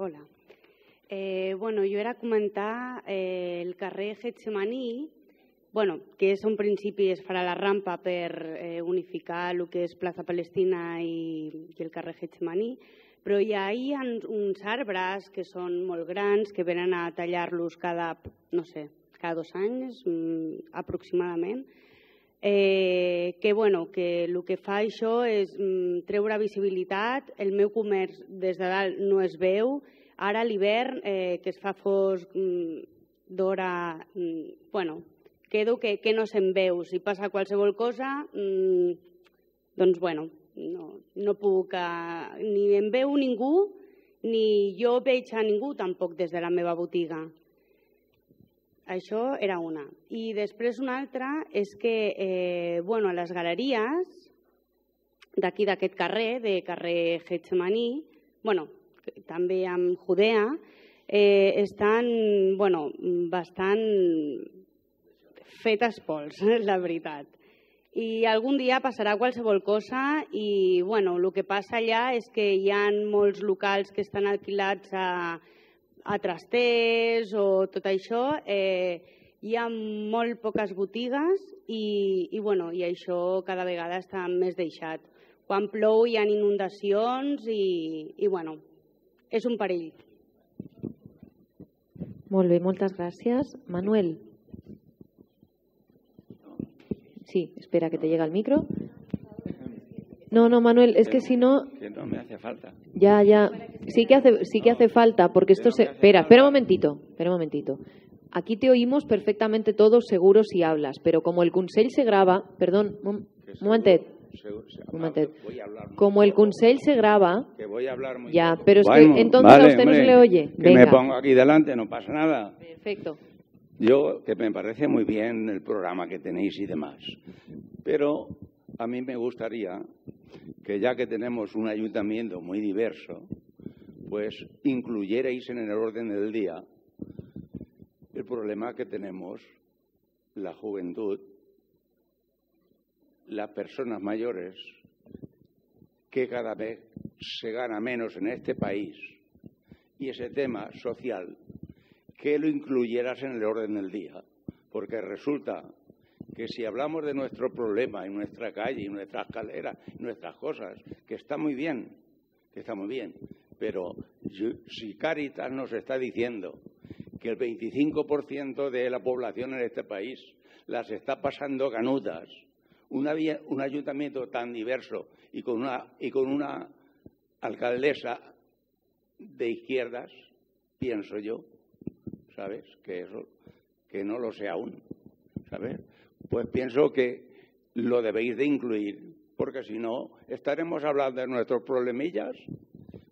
Hola. Bueno, jo era comentar el carrer Getsemaní, bueno, que és un principi es farà la rampa per unificar el que és Plaça Palestina i el carrer Getsemaní, però hi ha uns arbres que són molt grans, que venen a tallar-los cada, no sé, cada 2 anys aproximadament, que bueno, que el que fa això és treure visibilitat, el meu comerç des de dalt no es veu, ara a l'hivern que es fa fosc d'hora, bueno, quedo que no se'n veu. Si passa qualsevol cosa, doncs, bueno, no puc... Ni em veu ningú, ni jo veig a ningú tampoc des de la meva botiga. Això era una. I després una altra és que, bueno, a les galeries d'aquí d'aquest carrer, de carrer Getsemaní, bueno, també amb Judea, estan, bueno, bastant... fetes pols, la veritat. I algun dia passarà qualsevol cosa i, bueno, el que passa allà és que hi ha molts locals que estan alquilats a trasters o tot això. Hi ha molt poques botigues i, bueno, i això cada vegada està més deixat. Quan plou hi ha inundacions i, bueno, és un perill. Molt bé, moltes gràcies. Manuel. Sí, espera que te llega el micro. No, Manuel, es que si no... Que no me hace falta. Ya. Sí que hace falta, porque esto se... Espera un momentito. Aquí te oímos perfectamente todos, seguro, si hablas, pero como el Consell se grava... Perdón, un momentet. Como el Consell se grava... Que voy a hablar muy ya, poco. Pero es que entonces vale, a usted hombre, no se le oye. Que venga. Me pongo aquí delante, no pasa nada. Perfecto. Yo, que me parece muy bien el programa que tenéis y demás, pero a mí me gustaría que ya que tenemos un ayuntamiento muy diverso, pues incluyerais en el orden del día el problema que tenemos la juventud, las personas mayores, que cada vez se gana menos en este país, y ese tema social que lo incluyeras en el orden del día, porque resulta que si hablamos de nuestro problema en nuestra calle, en nuestra escalera, nuestras cosas, que está muy bien, pero si Cáritas nos está diciendo que el 25% de la población en este país las está pasando ganutas, un ayuntamiento tan diverso y con una alcaldesa de izquierdas, pienso yo, ¿sabes? Que eso, que no lo sea aún, ¿sabes? Pues pienso que lo debéis de incluir, porque si no estaremos hablando de nuestros problemillas,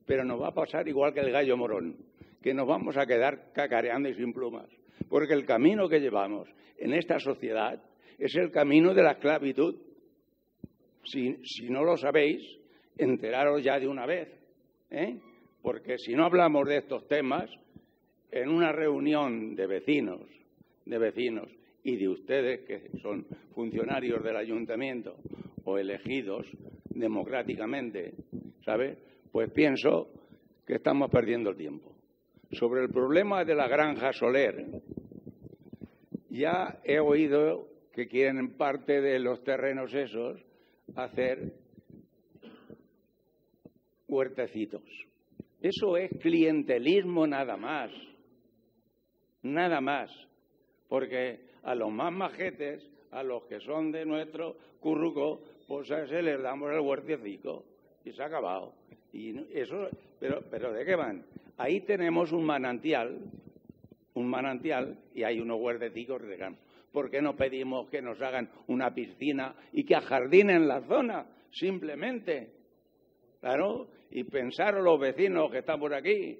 pero nos va a pasar igual que el gallo morón, que nos vamos a quedar cacareando y sin plumas, porque el camino que llevamos en esta sociedad es el camino de la esclavitud. Si no lo sabéis, enteraros ya de una vez, ¿eh? Porque si no hablamos de estos temas... En una reunión de vecinos y de ustedes que son funcionarios del ayuntamiento o elegidos democráticamente, ¿sabes? Pues pienso que estamos perdiendo el tiempo. Sobre el problema de la granja Soler, ya he oído que quieren en parte de los terrenos esos hacer huertecitos. Eso es clientelismo nada más. Nada más, porque a los más majetes, a los que son de nuestro curruco, pues a ese les damos el huertecico y se ha acabado. Y eso, pero ¿de qué van? Ahí tenemos un manantial y hay unos huertecicos que dirán, ¿por qué no pedimos que nos hagan una piscina y que ajardinen la zona? Simplemente, claro, y pensaron los vecinos que están por aquí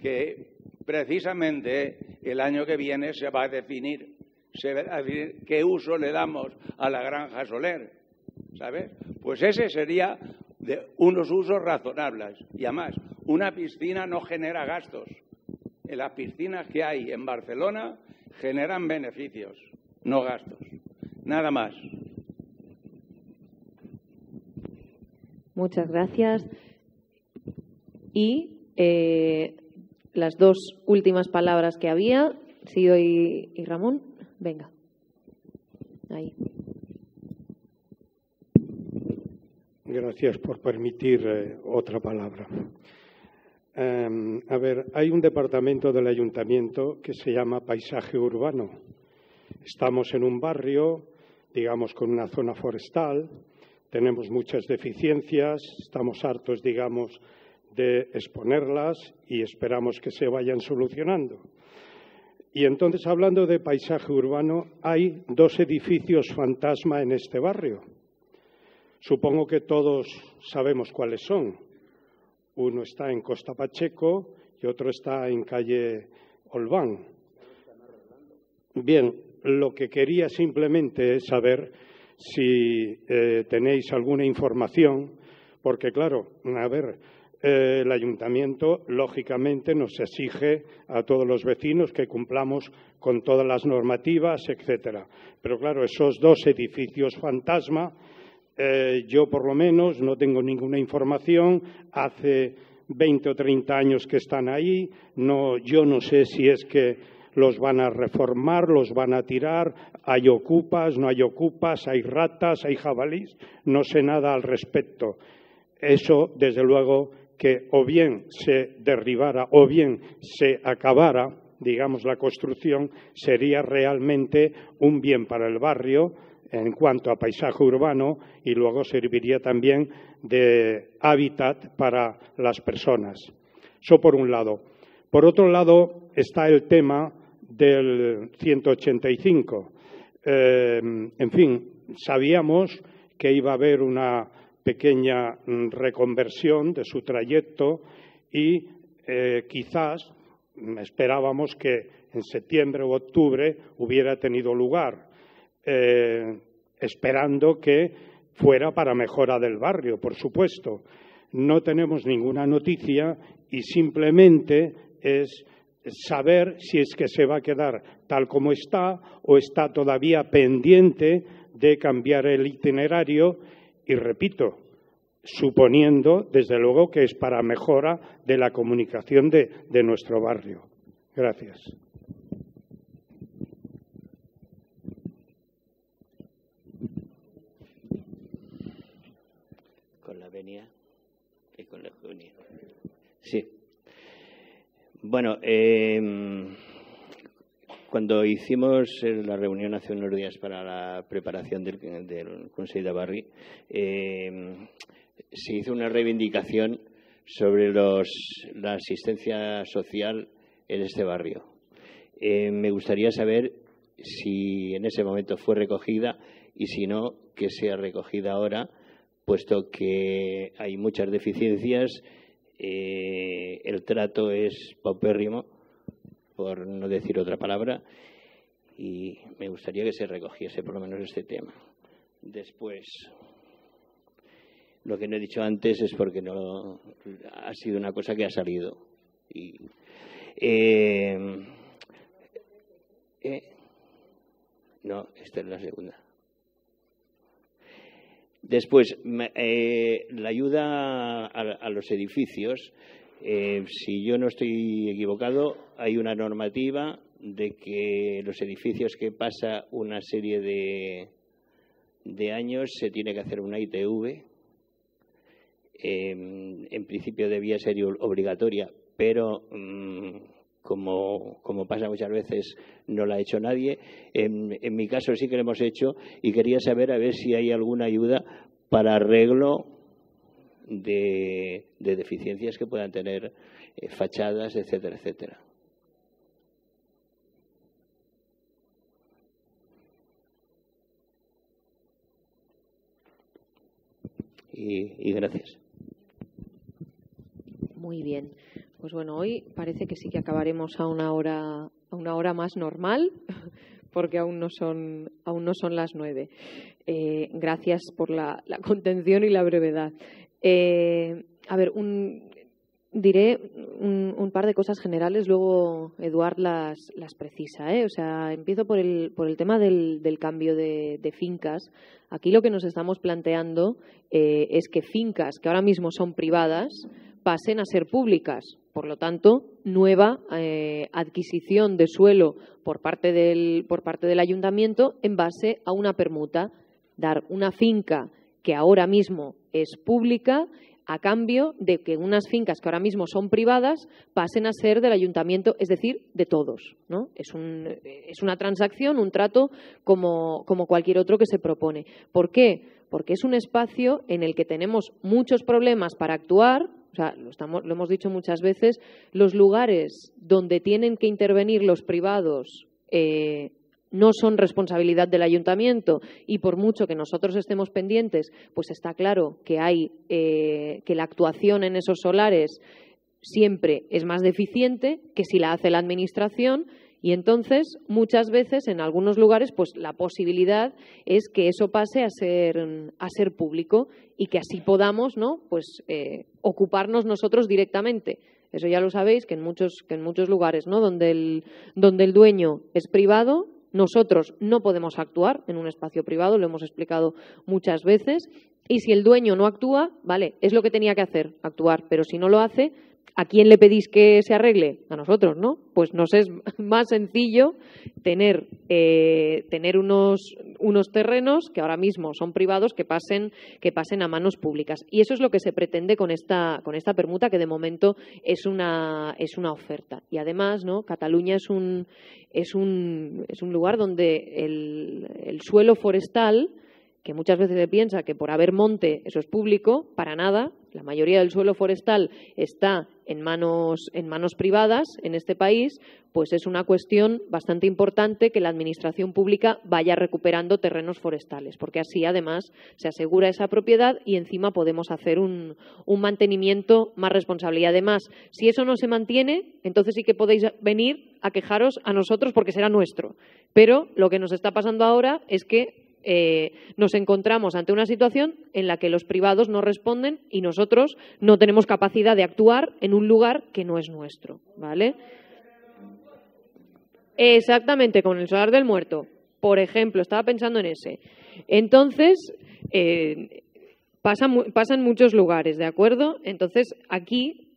que precisamente el año que viene se va a definir se verá qué uso le damos a la granja Soler, ¿sabes? Pues ese sería de unos usos razonables. Y además, una piscina no genera gastos. En las piscinas que hay en Barcelona generan beneficios, no gastos. Nada más. Muchas gracias. Y las dos últimas palabras que había, Sido y Ramón, venga. Ahí. Gracias por permitir otra palabra. A ver, hay un departamento del ayuntamiento que se llama Paisaje Urbano. Estamos en un barrio, digamos, con una zona forestal, tenemos muchas deficiencias, estamos hartos, digamos, de exponerlas y esperamos que se vayan solucionando. Y entonces, hablando de paisaje urbano, hay dos edificios fantasma en este barrio. Supongo que todos sabemos cuáles son. Uno está en Costa Pacheco y otro está en calle Olván. Bien, lo que quería simplemente es saber si tenéis alguna información, porque claro, a ver, el ayuntamiento lógicamente nos exige a todos los vecinos que cumplamos con todas las normativas, etcétera. Pero claro, esos dos edificios fantasma, yo por lo menos no tengo ninguna información, hace 20 o 30 años que están ahí, no, yo no sé si es que los van a reformar, los van a tirar, hay ocupas, no hay ocupas, hay ratas, hay jabalís, no sé nada al respecto. Eso, desde luego, que o bien se derribara o bien se acabara, digamos, la construcción, sería realmente un bien para el barrio en cuanto a paisaje urbano y luego serviría también de hábitat para las personas. Eso por un lado. Por otro lado está el tema del 185. En fin, sabíamos que iba a haber una pequeña reconversión de su trayecto y quizás esperábamos que en septiembre o octubre hubiera tenido lugar, esperando que fuera para mejora del barrio, por supuesto. No tenemos ninguna noticia y simplemente es saber si es que se va a quedar tal como está o está todavía pendiente de cambiar el itinerario. Y repito, suponiendo, desde luego, que es para mejora de la comunicación de nuestro barrio. Gracias. Con la venia y con la junia. Sí. Bueno, cuando hicimos la reunión hace unos días para la preparación del Consell de Barri, se hizo una reivindicación sobre la asistencia social en este barrio. Me gustaría saber si en ese momento fue recogida y si no, que sea recogida ahora, puesto que hay muchas deficiencias, el trato es paupérrimo, por no decir otra palabra, y me gustaría que se recogiese por lo menos este tema. Después, lo que no he dicho antes es porque no ha sido una cosa que ha salido. Y, no, esta es la segunda. Después, la ayuda a los edificios. Si yo no estoy equivocado, hay una normativa de que los edificios que pasa una serie de años se tiene que hacer una ITV. En principio debía ser obligatoria, pero como pasa muchas veces no la ha hecho nadie. En mi caso sí que lo hemos hecho y quería saber a ver si hay alguna ayuda para arreglo de deficiencias que puedan tener fachadas, etcétera, etcétera. Y gracias. Muy bien. Pues bueno, hoy parece que sí que acabaremos a una hora más normal, porque aún no son las 9. Gracias por la contención y la brevedad. A ver, diré un par de cosas generales, luego Eduard las precisa, ¿eh? O sea, empiezo por el tema del cambio de fincas. Aquí lo que nos estamos planteando es que fincas que ahora mismo son privadas pasen a ser públicas. Por lo tanto, nueva adquisición de suelo por parte del ayuntamiento en base a una permuta. Dar una finca que ahora mismo es pública a cambio de que unas fincas que ahora mismo son privadas pasen a ser del ayuntamiento, es decir, de todos, ¿no? Es una transacción, un trato como cualquier otro que se propone. ¿Por qué? Porque es un espacio en el que tenemos muchos problemas para actuar. O sea, lo hemos dicho muchas veces, los lugares donde tienen que intervenir los privados no son responsabilidad del ayuntamiento, y por mucho que nosotros estemos pendientes, pues está claro que hay que la actuación en esos solares siempre es más deficiente que si la hace la administración, y entonces muchas veces en algunos lugares pues la posibilidad es que eso pase a ser público y que así podamos, ¿no?, pues ocuparnos nosotros directamente. Eso ya lo sabéis, que en muchos lugares, ¿no?, donde el dueño es privado, nosotros no podemos actuar en un espacio privado, lo hemos explicado muchas veces. Y si el dueño no actúa, vale, es lo que tenía que hacer, actuar, pero si no lo hace, ¿a quién le pedís que se arregle? A nosotros, ¿no? Pues nos es más sencillo tener unos terrenos que ahora mismo son privados que pasen a manos públicas. Y eso es lo que se pretende con esta permuta, que de momento es una oferta. Y además, ¿no?, Cataluña es un lugar donde el suelo forestal, que muchas veces se piensa que por haber monte eso es público, para nada. La mayoría del suelo forestal está en manos privadas en este país, pues es una cuestión bastante importante que la administración pública vaya recuperando terrenos forestales, porque así además se asegura esa propiedad y encima podemos hacer un mantenimiento más responsable. Y además, si eso no se mantiene, entonces sí que podéis venir a quejaros a nosotros porque será nuestro. Pero lo que nos está pasando ahora es que nos encontramos ante una situación en la que los privados no responden y nosotros no tenemos capacidad de actuar en un lugar que no es nuestro, ¿vale? Exactamente, con el solar del muerto, por ejemplo, estaba pensando en ese. Entonces, pasa en muchos lugares, ¿de acuerdo? Entonces, aquí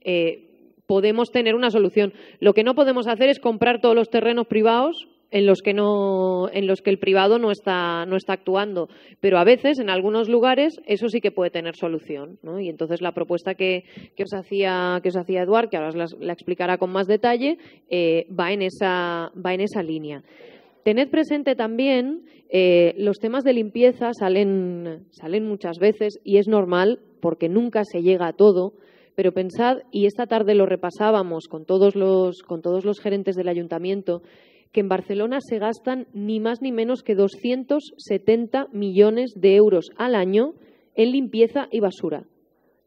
podemos tener una solución. Lo que no podemos hacer es comprar todos los terrenos privados en los que el privado no está actuando, pero a veces en algunos lugares eso sí que puede tener solución, ¿no? Y entonces la propuesta que os hacía Eduard, que ahora la explicará con más detalle, va en esa línea. Tened presente también los temas de limpieza salen muchas veces y es normal porque nunca se llega a todo. Pero pensad, y esta tarde lo repasábamos con todos los gerentes del ayuntamiento, que en Barcelona se gastan ni más ni menos que 270 millones de euros al año en limpieza y basura.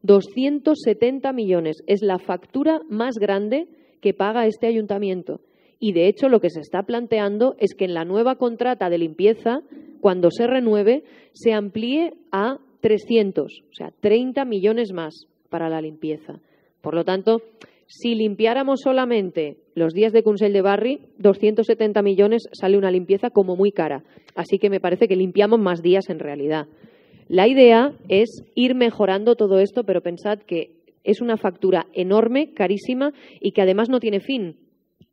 270 millones es la factura más grande que paga este ayuntamiento. Y de hecho lo que se está planteando es que en la nueva contrata de limpieza, cuando se renueve, se amplíe a 300, o sea, 30 millones más para la limpieza. Por lo tanto, si limpiáramos solamente los días de Consell de Barri, 270 millones sale una limpieza como muy cara. Así que me parece que limpiamos más días en realidad. La idea es ir mejorando todo esto, pero pensad que es una factura enorme, carísima y que además no tiene fin.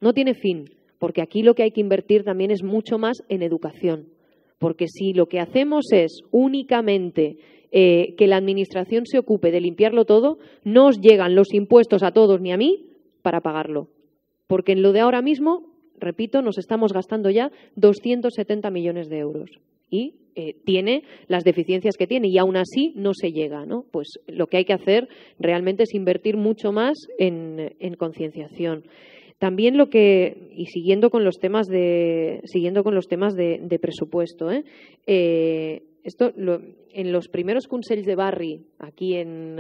No tiene fin, porque aquí lo que hay que invertir también es mucho más en educación. Porque si lo que hacemos es únicamente que la administración se ocupe de limpiarlo todo, no os llegan los impuestos a todos ni a mí para pagarlo. Porque en lo de ahora mismo, repito, nos estamos gastando ya 270 millones de euros. Y tiene las deficiencias que tiene y aún así no se llega, ¿no? Pues lo que hay que hacer realmente es invertir mucho más en concienciación. También siguiendo con los temas de presupuesto, esto en los primeros Consells de Barri, aquí en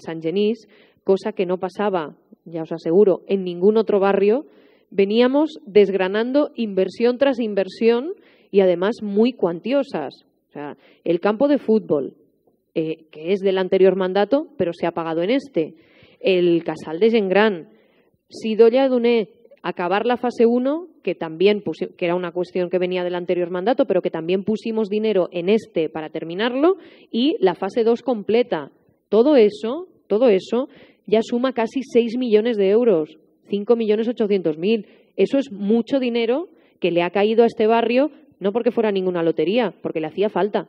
Sant Genís, cosa que no pasaba, ya os aseguro, en ningún otro barrio, veníamos desgranando inversión tras inversión y además muy cuantiosas. O sea, el campo de fútbol, que es del anterior mandato, pero se ha pagado en este. El Casal de Gengrán, Sidolla Duné, acabar la fase 1, que también que era una cuestión que venía del anterior mandato, pero que también pusimos dinero en este para terminarlo, y la fase 2 completa. Todo eso ya suma casi 6 millones de euros, 5.800.000. Eso es mucho dinero que le ha caído a este barrio, no porque fuera ninguna lotería, porque le hacía falta,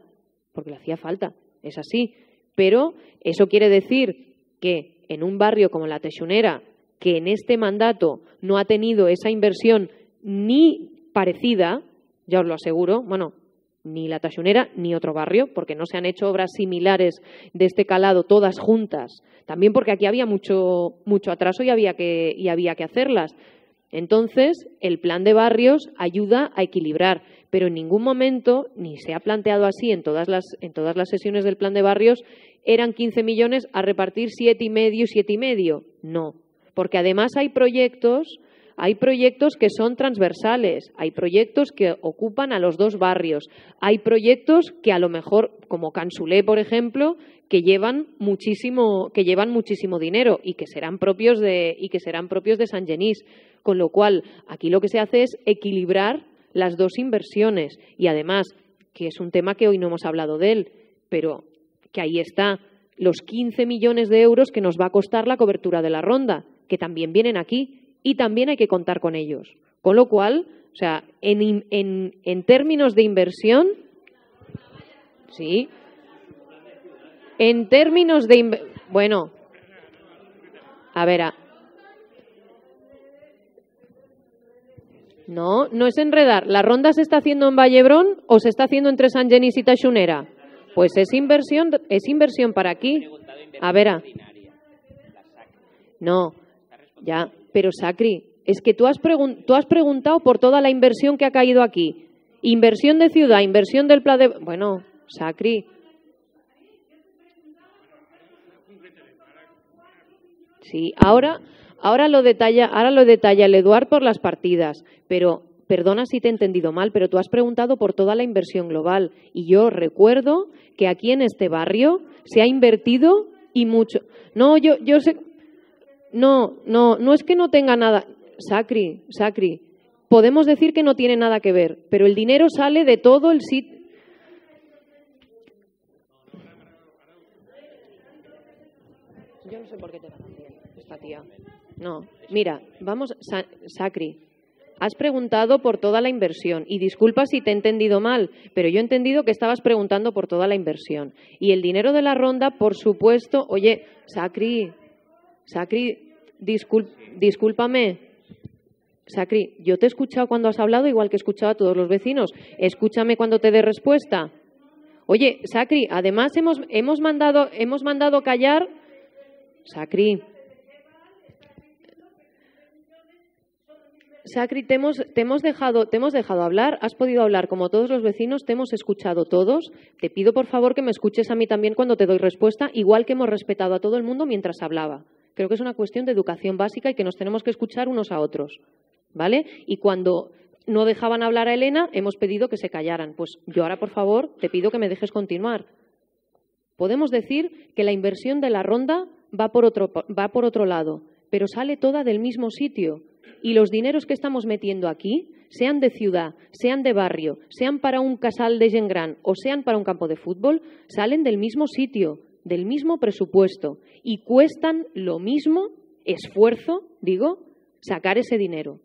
es así. Pero eso quiere decir que en un barrio como La Texonera, que en este mandato no ha tenido esa inversión ni parecida, ya os lo aseguro, bueno, ni La Texonera ni otro barrio, porque no se han hecho obras similares de este calado todas juntas. También porque aquí había mucho atraso y había que hacerlas. Entonces, el plan de barrios ayuda a equilibrar, pero en ningún momento, ni se ha planteado así en todas las sesiones del plan de barrios, eran 15 millones a repartir 7,5. No. Porque además hay proyectos que son transversales, hay proyectos que ocupan a los dos barrios, hay proyectos que a lo mejor, como Can Soler, por ejemplo, que llevan muchísimo dinero y que serán propios de Sant Genís. Con lo cual, aquí lo que se hace es equilibrar las dos inversiones. Y además, que es un tema que hoy no hemos hablado de él, pero que ahí está, los 15 millones de euros que nos va a costar la cobertura de la ronda, que también vienen aquí y también hay que contar con ellos. Con lo cual, o sea, en términos de inversión, sí, en términos de... Bueno, a ver, no es enredar. ¿La ronda se está haciendo en Vallebrón o se está haciendo entre Sant Genís y Texonera? Pues es inversión para aquí. A ver, no, ya, pero Sacri, es que tú has preguntado por toda la inversión que ha caído aquí. Inversión de ciudad, inversión del Pla de... Bueno, Sacri. Sí, ahora lo detalla el Eduard por las partidas, pero... Perdona si te he entendido mal, pero tú has preguntado por toda la inversión global y yo recuerdo que aquí en este barrio se ha invertido y mucho. No, yo sé... No es que no tenga nada... Sacri, podemos decir que no tiene nada que ver, pero el dinero sale de todo el sitio. Yo no sé por qué te la cambian, esta tía. No, mira, vamos, Sacri... Has preguntado por toda la inversión y disculpa si te he entendido mal, pero yo he entendido que estabas preguntando por toda la inversión. Y el dinero de la ronda, por supuesto... Oye, Sacri, discúlpame. Sacri, yo te he escuchado cuando has hablado, igual que he escuchado a todos los vecinos. Escúchame cuando te dé respuesta. Oye, Sacri, además hemos mandado callar... Sacri, te hemos dejado hablar, has podido hablar como todos los vecinos, te hemos escuchado todos. Te pido, por favor, que me escuches a mí también cuando te doy respuesta, igual que hemos respetado a todo el mundo mientras hablaba. Creo que es una cuestión de educación básica y que nos tenemos que escuchar unos a otros, ¿vale? Y cuando no dejaban hablar a Elena, hemos pedido que se callaran. Pues yo ahora, por favor, te pido que me dejes continuar. Podemos decir que la inversión de la ronda va por otro lado, pero sale toda del mismo sitio. Y los dineros que estamos metiendo aquí, sean de ciudad, sean de barrio, sean para un casal de gent gran o sean para un campo de fútbol, salen del mismo sitio, del mismo presupuesto y cuestan lo mismo esfuerzo, sacar ese dinero.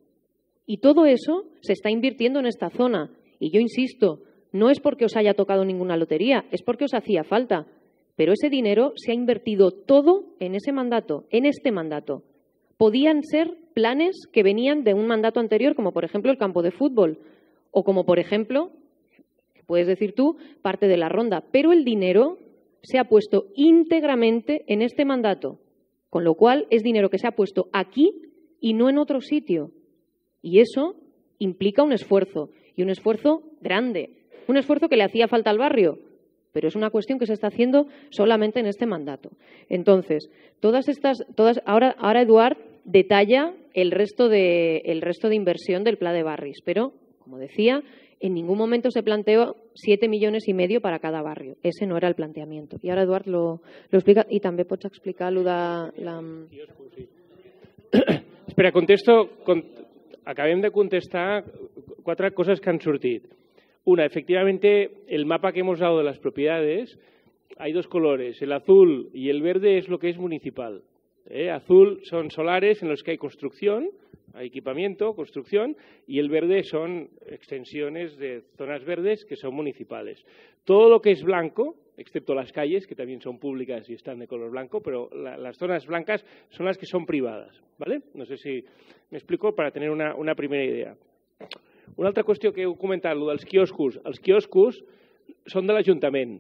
Y todo eso se está invirtiendo en esta zona. Y yo insisto, no es porque os haya tocado ninguna lotería, es porque os hacía falta. Pero ese dinero se ha invertido todo en ese mandato, en este mandato. Podían ser planes que venían de un mandato anterior, como por ejemplo el campo de fútbol o como por ejemplo, puedes decir tú, parte de la ronda. Pero el dinero se ha puesto íntegramente en este mandato, con lo cual es dinero que se ha puesto aquí y no en otro sitio. Y eso implica un esfuerzo, y un esfuerzo grande, un esfuerzo que le hacía falta al barrio. Pero es una cuestión que se está haciendo solamente en este mandato. Entonces, ahora Eduard detalla el resto de inversión del Pla de Barris, pero, como decía, en ningún momento se planteó 7,5 millones para cada barrio. Ese no era el planteamiento. Y ahora Eduard lo explica y també pots explicar allò de la... Espera, contesto... Acabem de contestar 4 cosas que han sortit. Una, efectivamente, el mapa que hemos dado de las propiedades, hay 2 colores, el azul y el verde es lo que es municipal. Azul son solares en los que hay construcción, hay equipamiento, construcción, y el verde son extensiones de zonas verdes que son municipales. Todo lo que es blanco, excepto las calles, que también son públicas y están de color blanco, pero las zonas blancas son las que son privadas, ¿vale? No sé si me explico para tener una primera idea. Una altra qüestió que heu comentat, el dels quioscos. Els quioscos són de l'Ajuntament.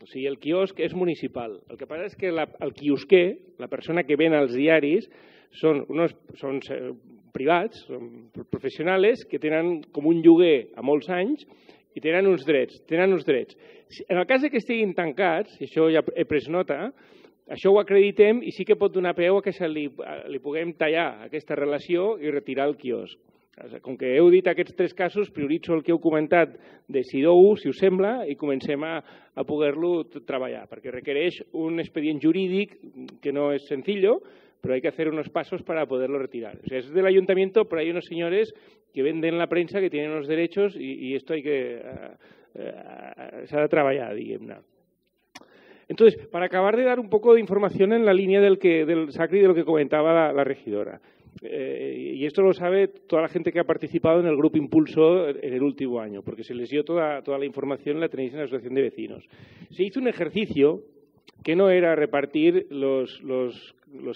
O sigui, el quiosc és municipal. El que passa és que el quiosquer, la persona que ven els diaris, són privats, són professionals que tenen com un lloguer a molts anys i tenen uns drets. En el cas que estiguin tancats, i això ja he pres nota, això ho acreditem i sí que pot donar peu a que li puguem tallar aquesta relació i retirar el quiosc. Com que heu dit aquests 3 casos, prioritzo el que heu comentat de SIDOU, si us sembla, i comencem a poder-lo treballar, perquè requereix un expedient jurídic que no és senzill, però hay que hacer unos pasos para poderlo retirar. O sea, es del ayuntamiento, pero hay unos señores que venden la prensa, que tienen los derechos, y esto hay que se ha de trabajar, diguem-ne. Entonces, para acabar de dar un poco de información en la línea del Sacri de lo que comentaba la regidora. Y esto lo sabe toda la gente que ha participado en el Grupo Impulso en el último año, porque se les dio toda la información, la tenéis en la Asociación de Vecinos. Se hizo un ejercicio que no era repartir los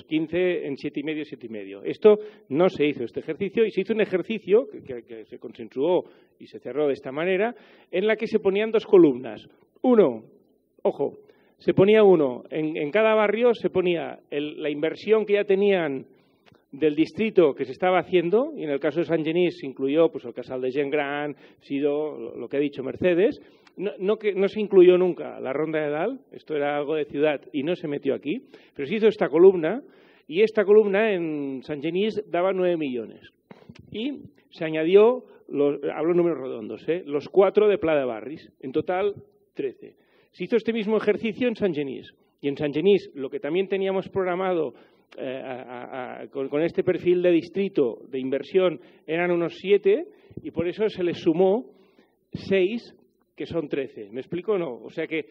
15 en 7,5, 7,5. Esto no se hizo, este ejercicio, y se hizo un ejercicio que se consensuó y se cerró de esta manera, en la que se ponían 2 columnas. Uno, ojo, se ponía uno, en cada barrio se ponía la inversión que ya tenían del distrito que se estaba haciendo, y en el caso de Sant Genís se incluyó pues, el casal de gent gran, Sido, lo que ha dicho Mercedes, no se incluyó nunca la ronda de Dalt, esto era algo de ciudad y no se metió aquí, pero se hizo esta columna, y esta columna en Sant Genís daba 9 millones. Y se añadió, hablo números redondos, los 4 de Pla de Barris, en total 13. Se hizo este mismo ejercicio en Sant Genís, y en Sant Genís lo que también teníamos programado con este perfil de distrito de inversión eran unos 7 y por eso se les sumó 6 que son 13. ¿Me explico o no? O sea que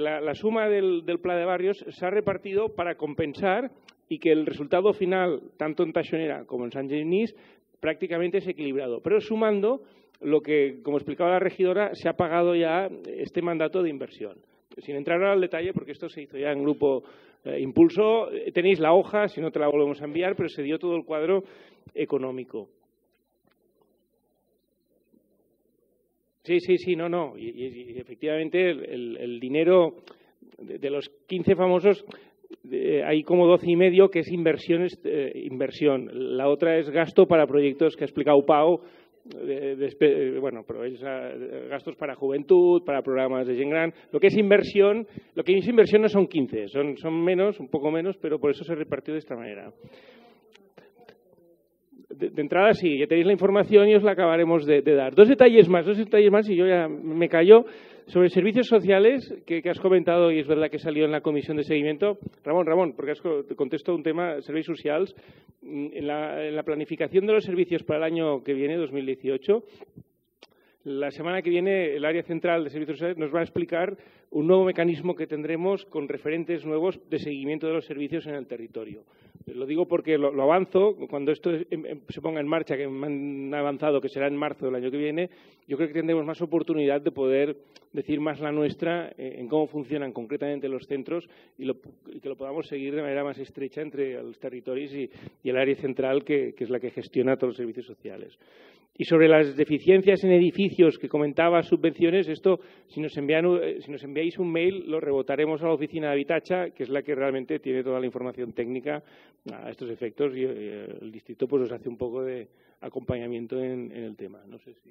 la suma del Pla de Barrios se ha repartido para compensar y que el resultado final, tanto en Taxonera como en Sant Genís, prácticamente es equilibrado. Pero sumando lo que, como explicaba la regidora, se ha pagado ya este mandato de inversión. Sin entrar ahora al detalle, porque esto se hizo ya en Grupo Impulso, tenéis la hoja, si no te la volvemos a enviar, pero se dio todo el cuadro económico. Sí, no. Y efectivamente el dinero de los 15 famosos, hay como 12,5 que es inversión. La otra es gasto para proyectos que ha explicado Pau, bueno, pero es gastos para juventud, para programas de gent gran. Lo que es inversión no son 15, son menos, un poco menos, pero por eso se repartió de esta manera. De entrada sí, ya tenéis la información y os la acabaremos de dar. Dos detalles más y yo ya me callo. Sobre servicios sociales que has comentado y es verdad que salió en la comisión de seguimiento. Ramón, porque te contesto un tema, serveis socials. En la planificación de los servicios para el año que viene, 2018, la semana que viene el área central de servicios sociales nos va a explicar un nuevo mecanismo que tendremos con referentes nuevos de seguimiento de los servicios en el territorio. Lo digo porque lo avanzo, cuando esto se ponga en marcha, que me han avanzado que será en marzo del año que viene, yo creo que tendremos más oportunidad de poder decir más la nuestra en cómo funcionan concretamente los centros y que lo podamos seguir de manera más estrecha entre los territorios y el área central que es la que gestiona todos los servicios sociales. Y sobre las deficiencias en edificios que comentaba, subvenciones, esto, si nos enviáis un mail, lo rebotaremos a la oficina de Habitatge, que es la que realmente tiene toda la información técnica a estos efectos, y el distrito pues os hace un poco de acompañamiento en el tema. No sé si...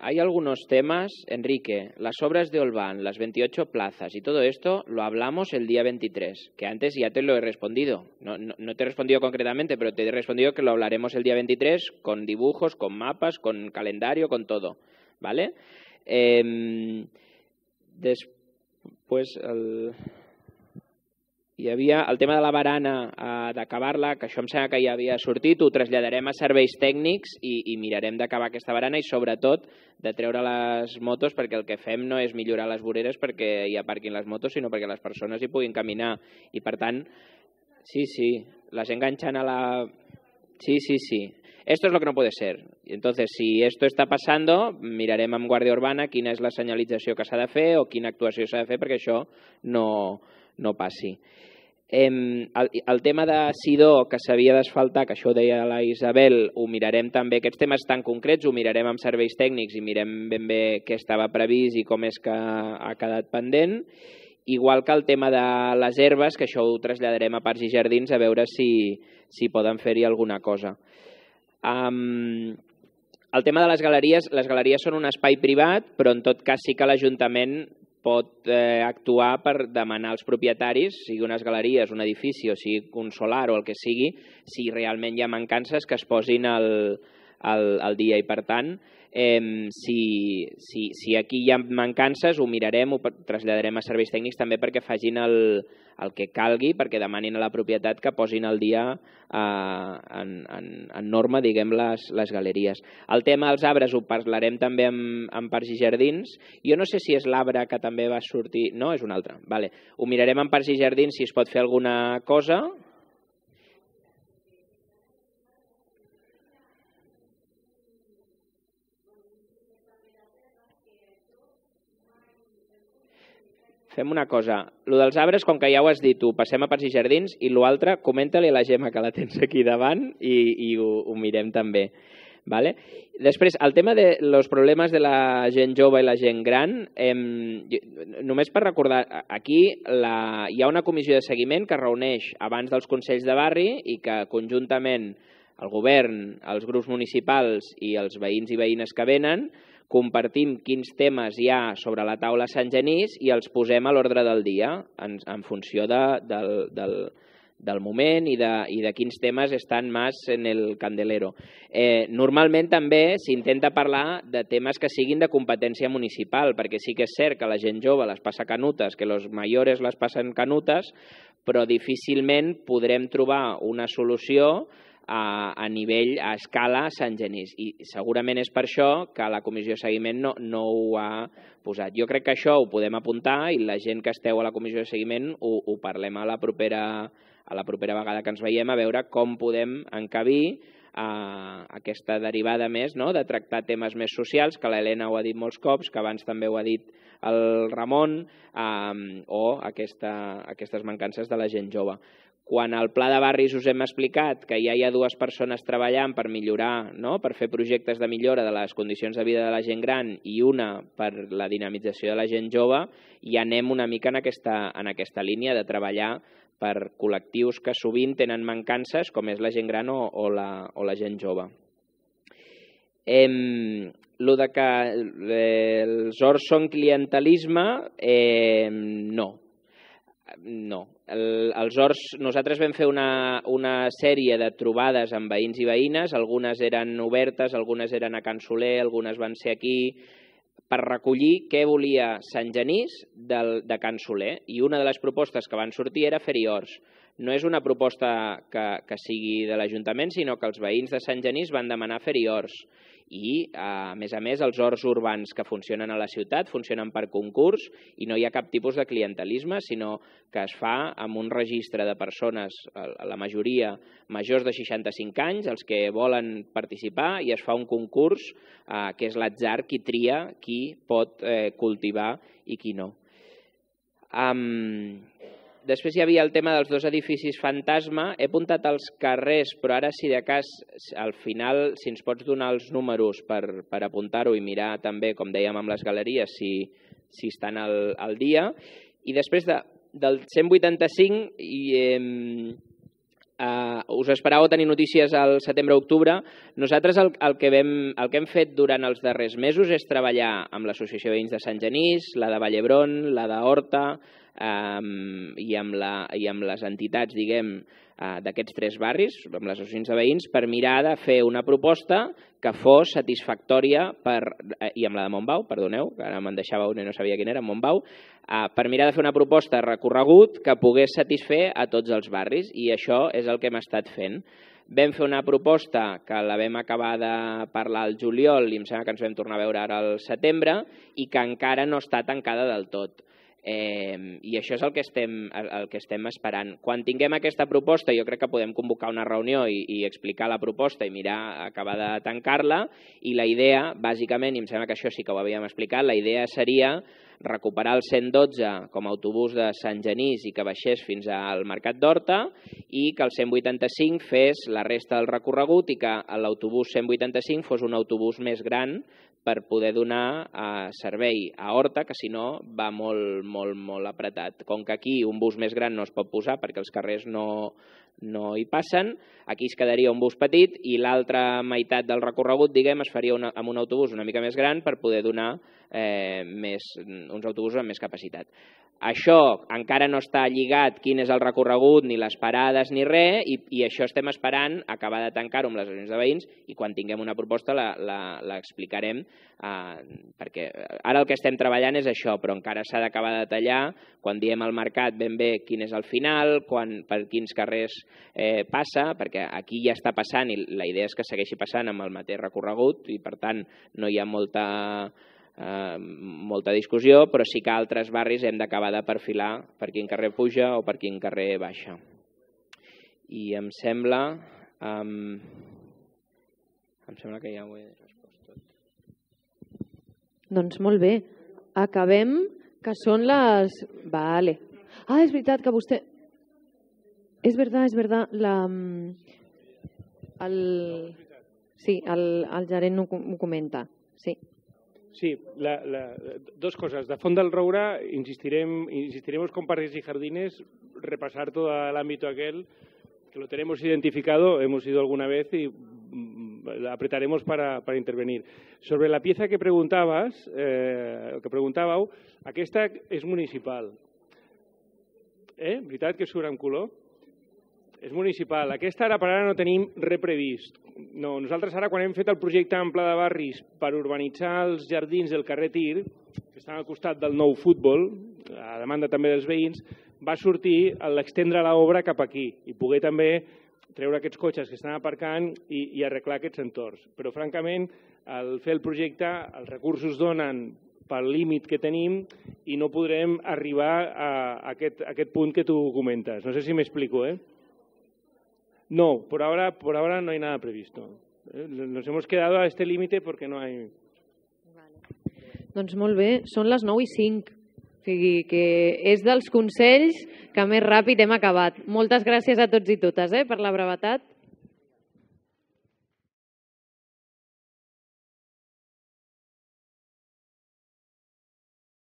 Hay algunos temas, Enrique, las obras de Olván, las 28 plazas y todo esto lo hablamos el día 23, que antes ya te lo he respondido. No te he respondido concretamente, pero te he respondido que lo hablaremos el día 23 con dibujos, con mapas, con calendario, con todo, ¿vale? Después hi havia el tema de la barana, d'acabar-la, que això em sembla que ja havia sortit, ho traslladarem a serveis tècnics i mirarem d'acabar aquesta barana i sobretot de treure les motos, perquè el que fem no és millorar les voreres perquè hi aparquin les motos, sinó perquè les persones hi puguin caminar. I per tant, sí, les enganxen a la... Sí. Esto es lo que no puede ser. Entonces, si esto está pasando, mirarem amb Guàrdia Urbana quina és la senyalització que s'ha de fer o quina actuació s'ha de fer perquè això no passi. El tema de Sidó, que s'havia d'asfaltar, que això ho deia la Isabel, ho mirarem també. Aquests temes tan concrets ho mirarem amb serveis tècnics i mirem ben bé què estava previst i com és que ha quedat pendent. Igual que el tema de les herbes, que això ho traslladarem a Parcs i Jardins a veure si poden fer-hi alguna cosa. El tema de les galeries són un espai privat, però en tot cas sí que l'Ajuntament pot actuar per demanar als propietaris, sigui unes galeries, un edifici, o sigui un solar o el que sigui, si realment hi ha mancances que es posin al dia. I per tant, si aquí hi ha mancances ho mirarem, ho traslladarem a serveis tècnics també perquè facin el que calgui, perquè demanin a la propietat que posin al dia en norma, diguem, les galeries. El tema dels arbres ho parlarem també en Parcs i Jardins. Jo no sé si és l'arbre que també va sortir... No, és un altre. Ho mirarem en Parcs i Jardins si es pot fer alguna cosa... Fem una cosa, el dels arbres, com que ja ho has dit tu, passem a Parcs i Jardins, i l'altre, comenta-li a la Gemma que la tens aquí davant i ho mirem també. Després, el tema dels problemes de la gent jove i la gent gran, només per recordar, aquí hi ha una comissió de seguiment que reuneix abans dels Consells de Barri i que conjuntament el govern, els grups municipals i els veïns i veïnes que venen compartim quins temes hi ha sobre la taula Sant Genís i els posem a l'ordre del dia en funció del moment i de quins temes estan més en el candelero. Normalment també s'intenta parlar de temes que siguin de competència municipal, perquè sí que és cert que la gent jove les passa canutes, que los mayores les passen canutes, però difícilment podrem trobar una solució a nivell, a escala Sant Genís, i segurament és per això que la comissió de seguiment no ho ha posat. Jo crec que això ho podem apuntar i la gent que esteu a la comissió de seguiment ho parlem a la propera vegada que ens veiem, a veure com podem encabir aquesta derivada més de tractar temes més socials, que l'Helena ho ha dit molts cops, que abans també ho ha dit el Ramon, o aquestes mancances de la gent jove. Quan al Pla de Barris us hem explicat que ja hi ha dues persones treballant per millorar, per fer projectes de millora de les condicions de vida de la gent gran i una per la dinamització de la gent jove, ja anem una mica en aquesta línia de treballar per col·lectius que sovint tenen mancances, com és la gent gran o la gent jove. El que els horts són clientelisme, no. Els horts, nosaltres vam fer una sèrie de trobades amb veïns i veïnes, algunes eren obertes, algunes eren a Can Soler, algunes van ser aquí, per recollir què volia Sant Genís de Can Soler. I una de les propostes que van sortir era fer-hi horts. No és una proposta que sigui de l'Ajuntament, sinó que els veïns de Sant Genís van demanar fer-hi horts. I, a més, els horts urbans que funcionen a la ciutat funcionen per concurs i no hi ha cap tipus de clientelisme, sinó que es fa amb un registre de persones, la majoria majors de 65 anys, els que volen participar, i es fa un concurs que és l'atzar qui tria qui pot cultivar i qui no. Després hi havia el tema dels dos edificis fantasma. He apuntat els carrers, però ara, si de cas, al final, si ens pots donar els números per apuntar-ho i mirar també, com dèiem, amb les galeries, si estan al dia. I després del 185, Us esperàveu tenir notícies al setembre-octubre. Nosaltres el que hem fet durant els darrers mesos és treballar amb l'Associació de Veïns de Sant Genís, la de Vall-d'Hebron, la de Horta i amb les entitats d'aquests tres barris, amb les associacions de veïns, per mirar de fer una proposta que fos satisfactòria i amb la de Montbau, perdoneu, que ara me'n deixava una i no sabia quina era, Montbau, per mirar de fer una proposta recorregut que pogués satisfer a tots els barris, i això és el que hem estat fent. Vam fer una proposta que la vam acabar de parlar al juliol i em sembla que ens vam tornar a veure ara al setembre i que encara no està tancada del tot. I això és el que estem esperant. Quan tinguem aquesta proposta jo crec que podem convocar una reunió i explicar la proposta i mirar, acabar de tancar-la, i la idea, bàsicament, i em sembla que això sí que ho havíem explicat, la idea seria recuperar el 112 com a autobús de Sant Genís i que baixés fins al Mercat d'Horta, i que el 185 fes la resta del recorregut i que l'autobús 185 fos un autobús més gran per poder donar servei a Horta, que si no va molt apretat. Com que aquí un bus més gran no es pot posar perquè els carrers no hi passen, aquí es quedaria un bus petit i l'altra meitat del recorregut, diguem, es faria amb un autobús una mica més gran per poder donar uns autobusos amb més capacitat. Això encara no està lligat quin és el recorregut, ni les parades, ni res, i això estem esperant acabar de tancar-ho amb les associacions de veïns, i quan tinguem una proposta l'explicarem, perquè ara el que estem treballant és això, però encara s'ha d'acabar de detallar quan diem al mercat ben bé quin és el final, per quins carrers passa, perquè aquí ja està passant i la idea és que segueixi passant amb el mateix recorregut i per tant no hi ha molta discussió, però sí que a altres barris hem d'acabar de perfilar per quin carrer puja o per quin carrer baixa. I em sembla que ja ho he respost tot. Doncs molt bé. Acabem, que són les... Vale. Ah, és veritat que vostè... És verdad. Sí, el gerent ho comenta. Sí. Sí, dos cosas. De Font del Roure insistiremos con parques y jardines, repasar todo el ámbito aquel, que lo tenemos identificado, hemos ido alguna vez y apretaremos para intervenir. Sobre la pieza que preguntabau, aquesta és municipal. Veritat que surt amb color? És municipal. Aquesta ara per ara no tenim res previst. No, nosaltres ara, quan hem fet el projecte en Pla de Barris per urbanitzar els jardins del carrer Tir, que estan al costat del nou futbol, a demanda també dels veïns, va sortir l'extendre l'obra cap aquí i poder també treure aquests cotxes que estan aparcant i arreglar aquests entorns. Però, francament, al fer el projecte, els recursos donen pel límit que tenim i no podrem arribar a aquest punt que tu comentes. No sé si m'explico, No, por ahora no hay nada previsto. Nos hemos quedado a este límite porque no hay... Doncs molt bé, són les 9:05. O sigui que és dels consells que més ràpid hem acabat. Moltes gràcies a tots i totes per la brevetat.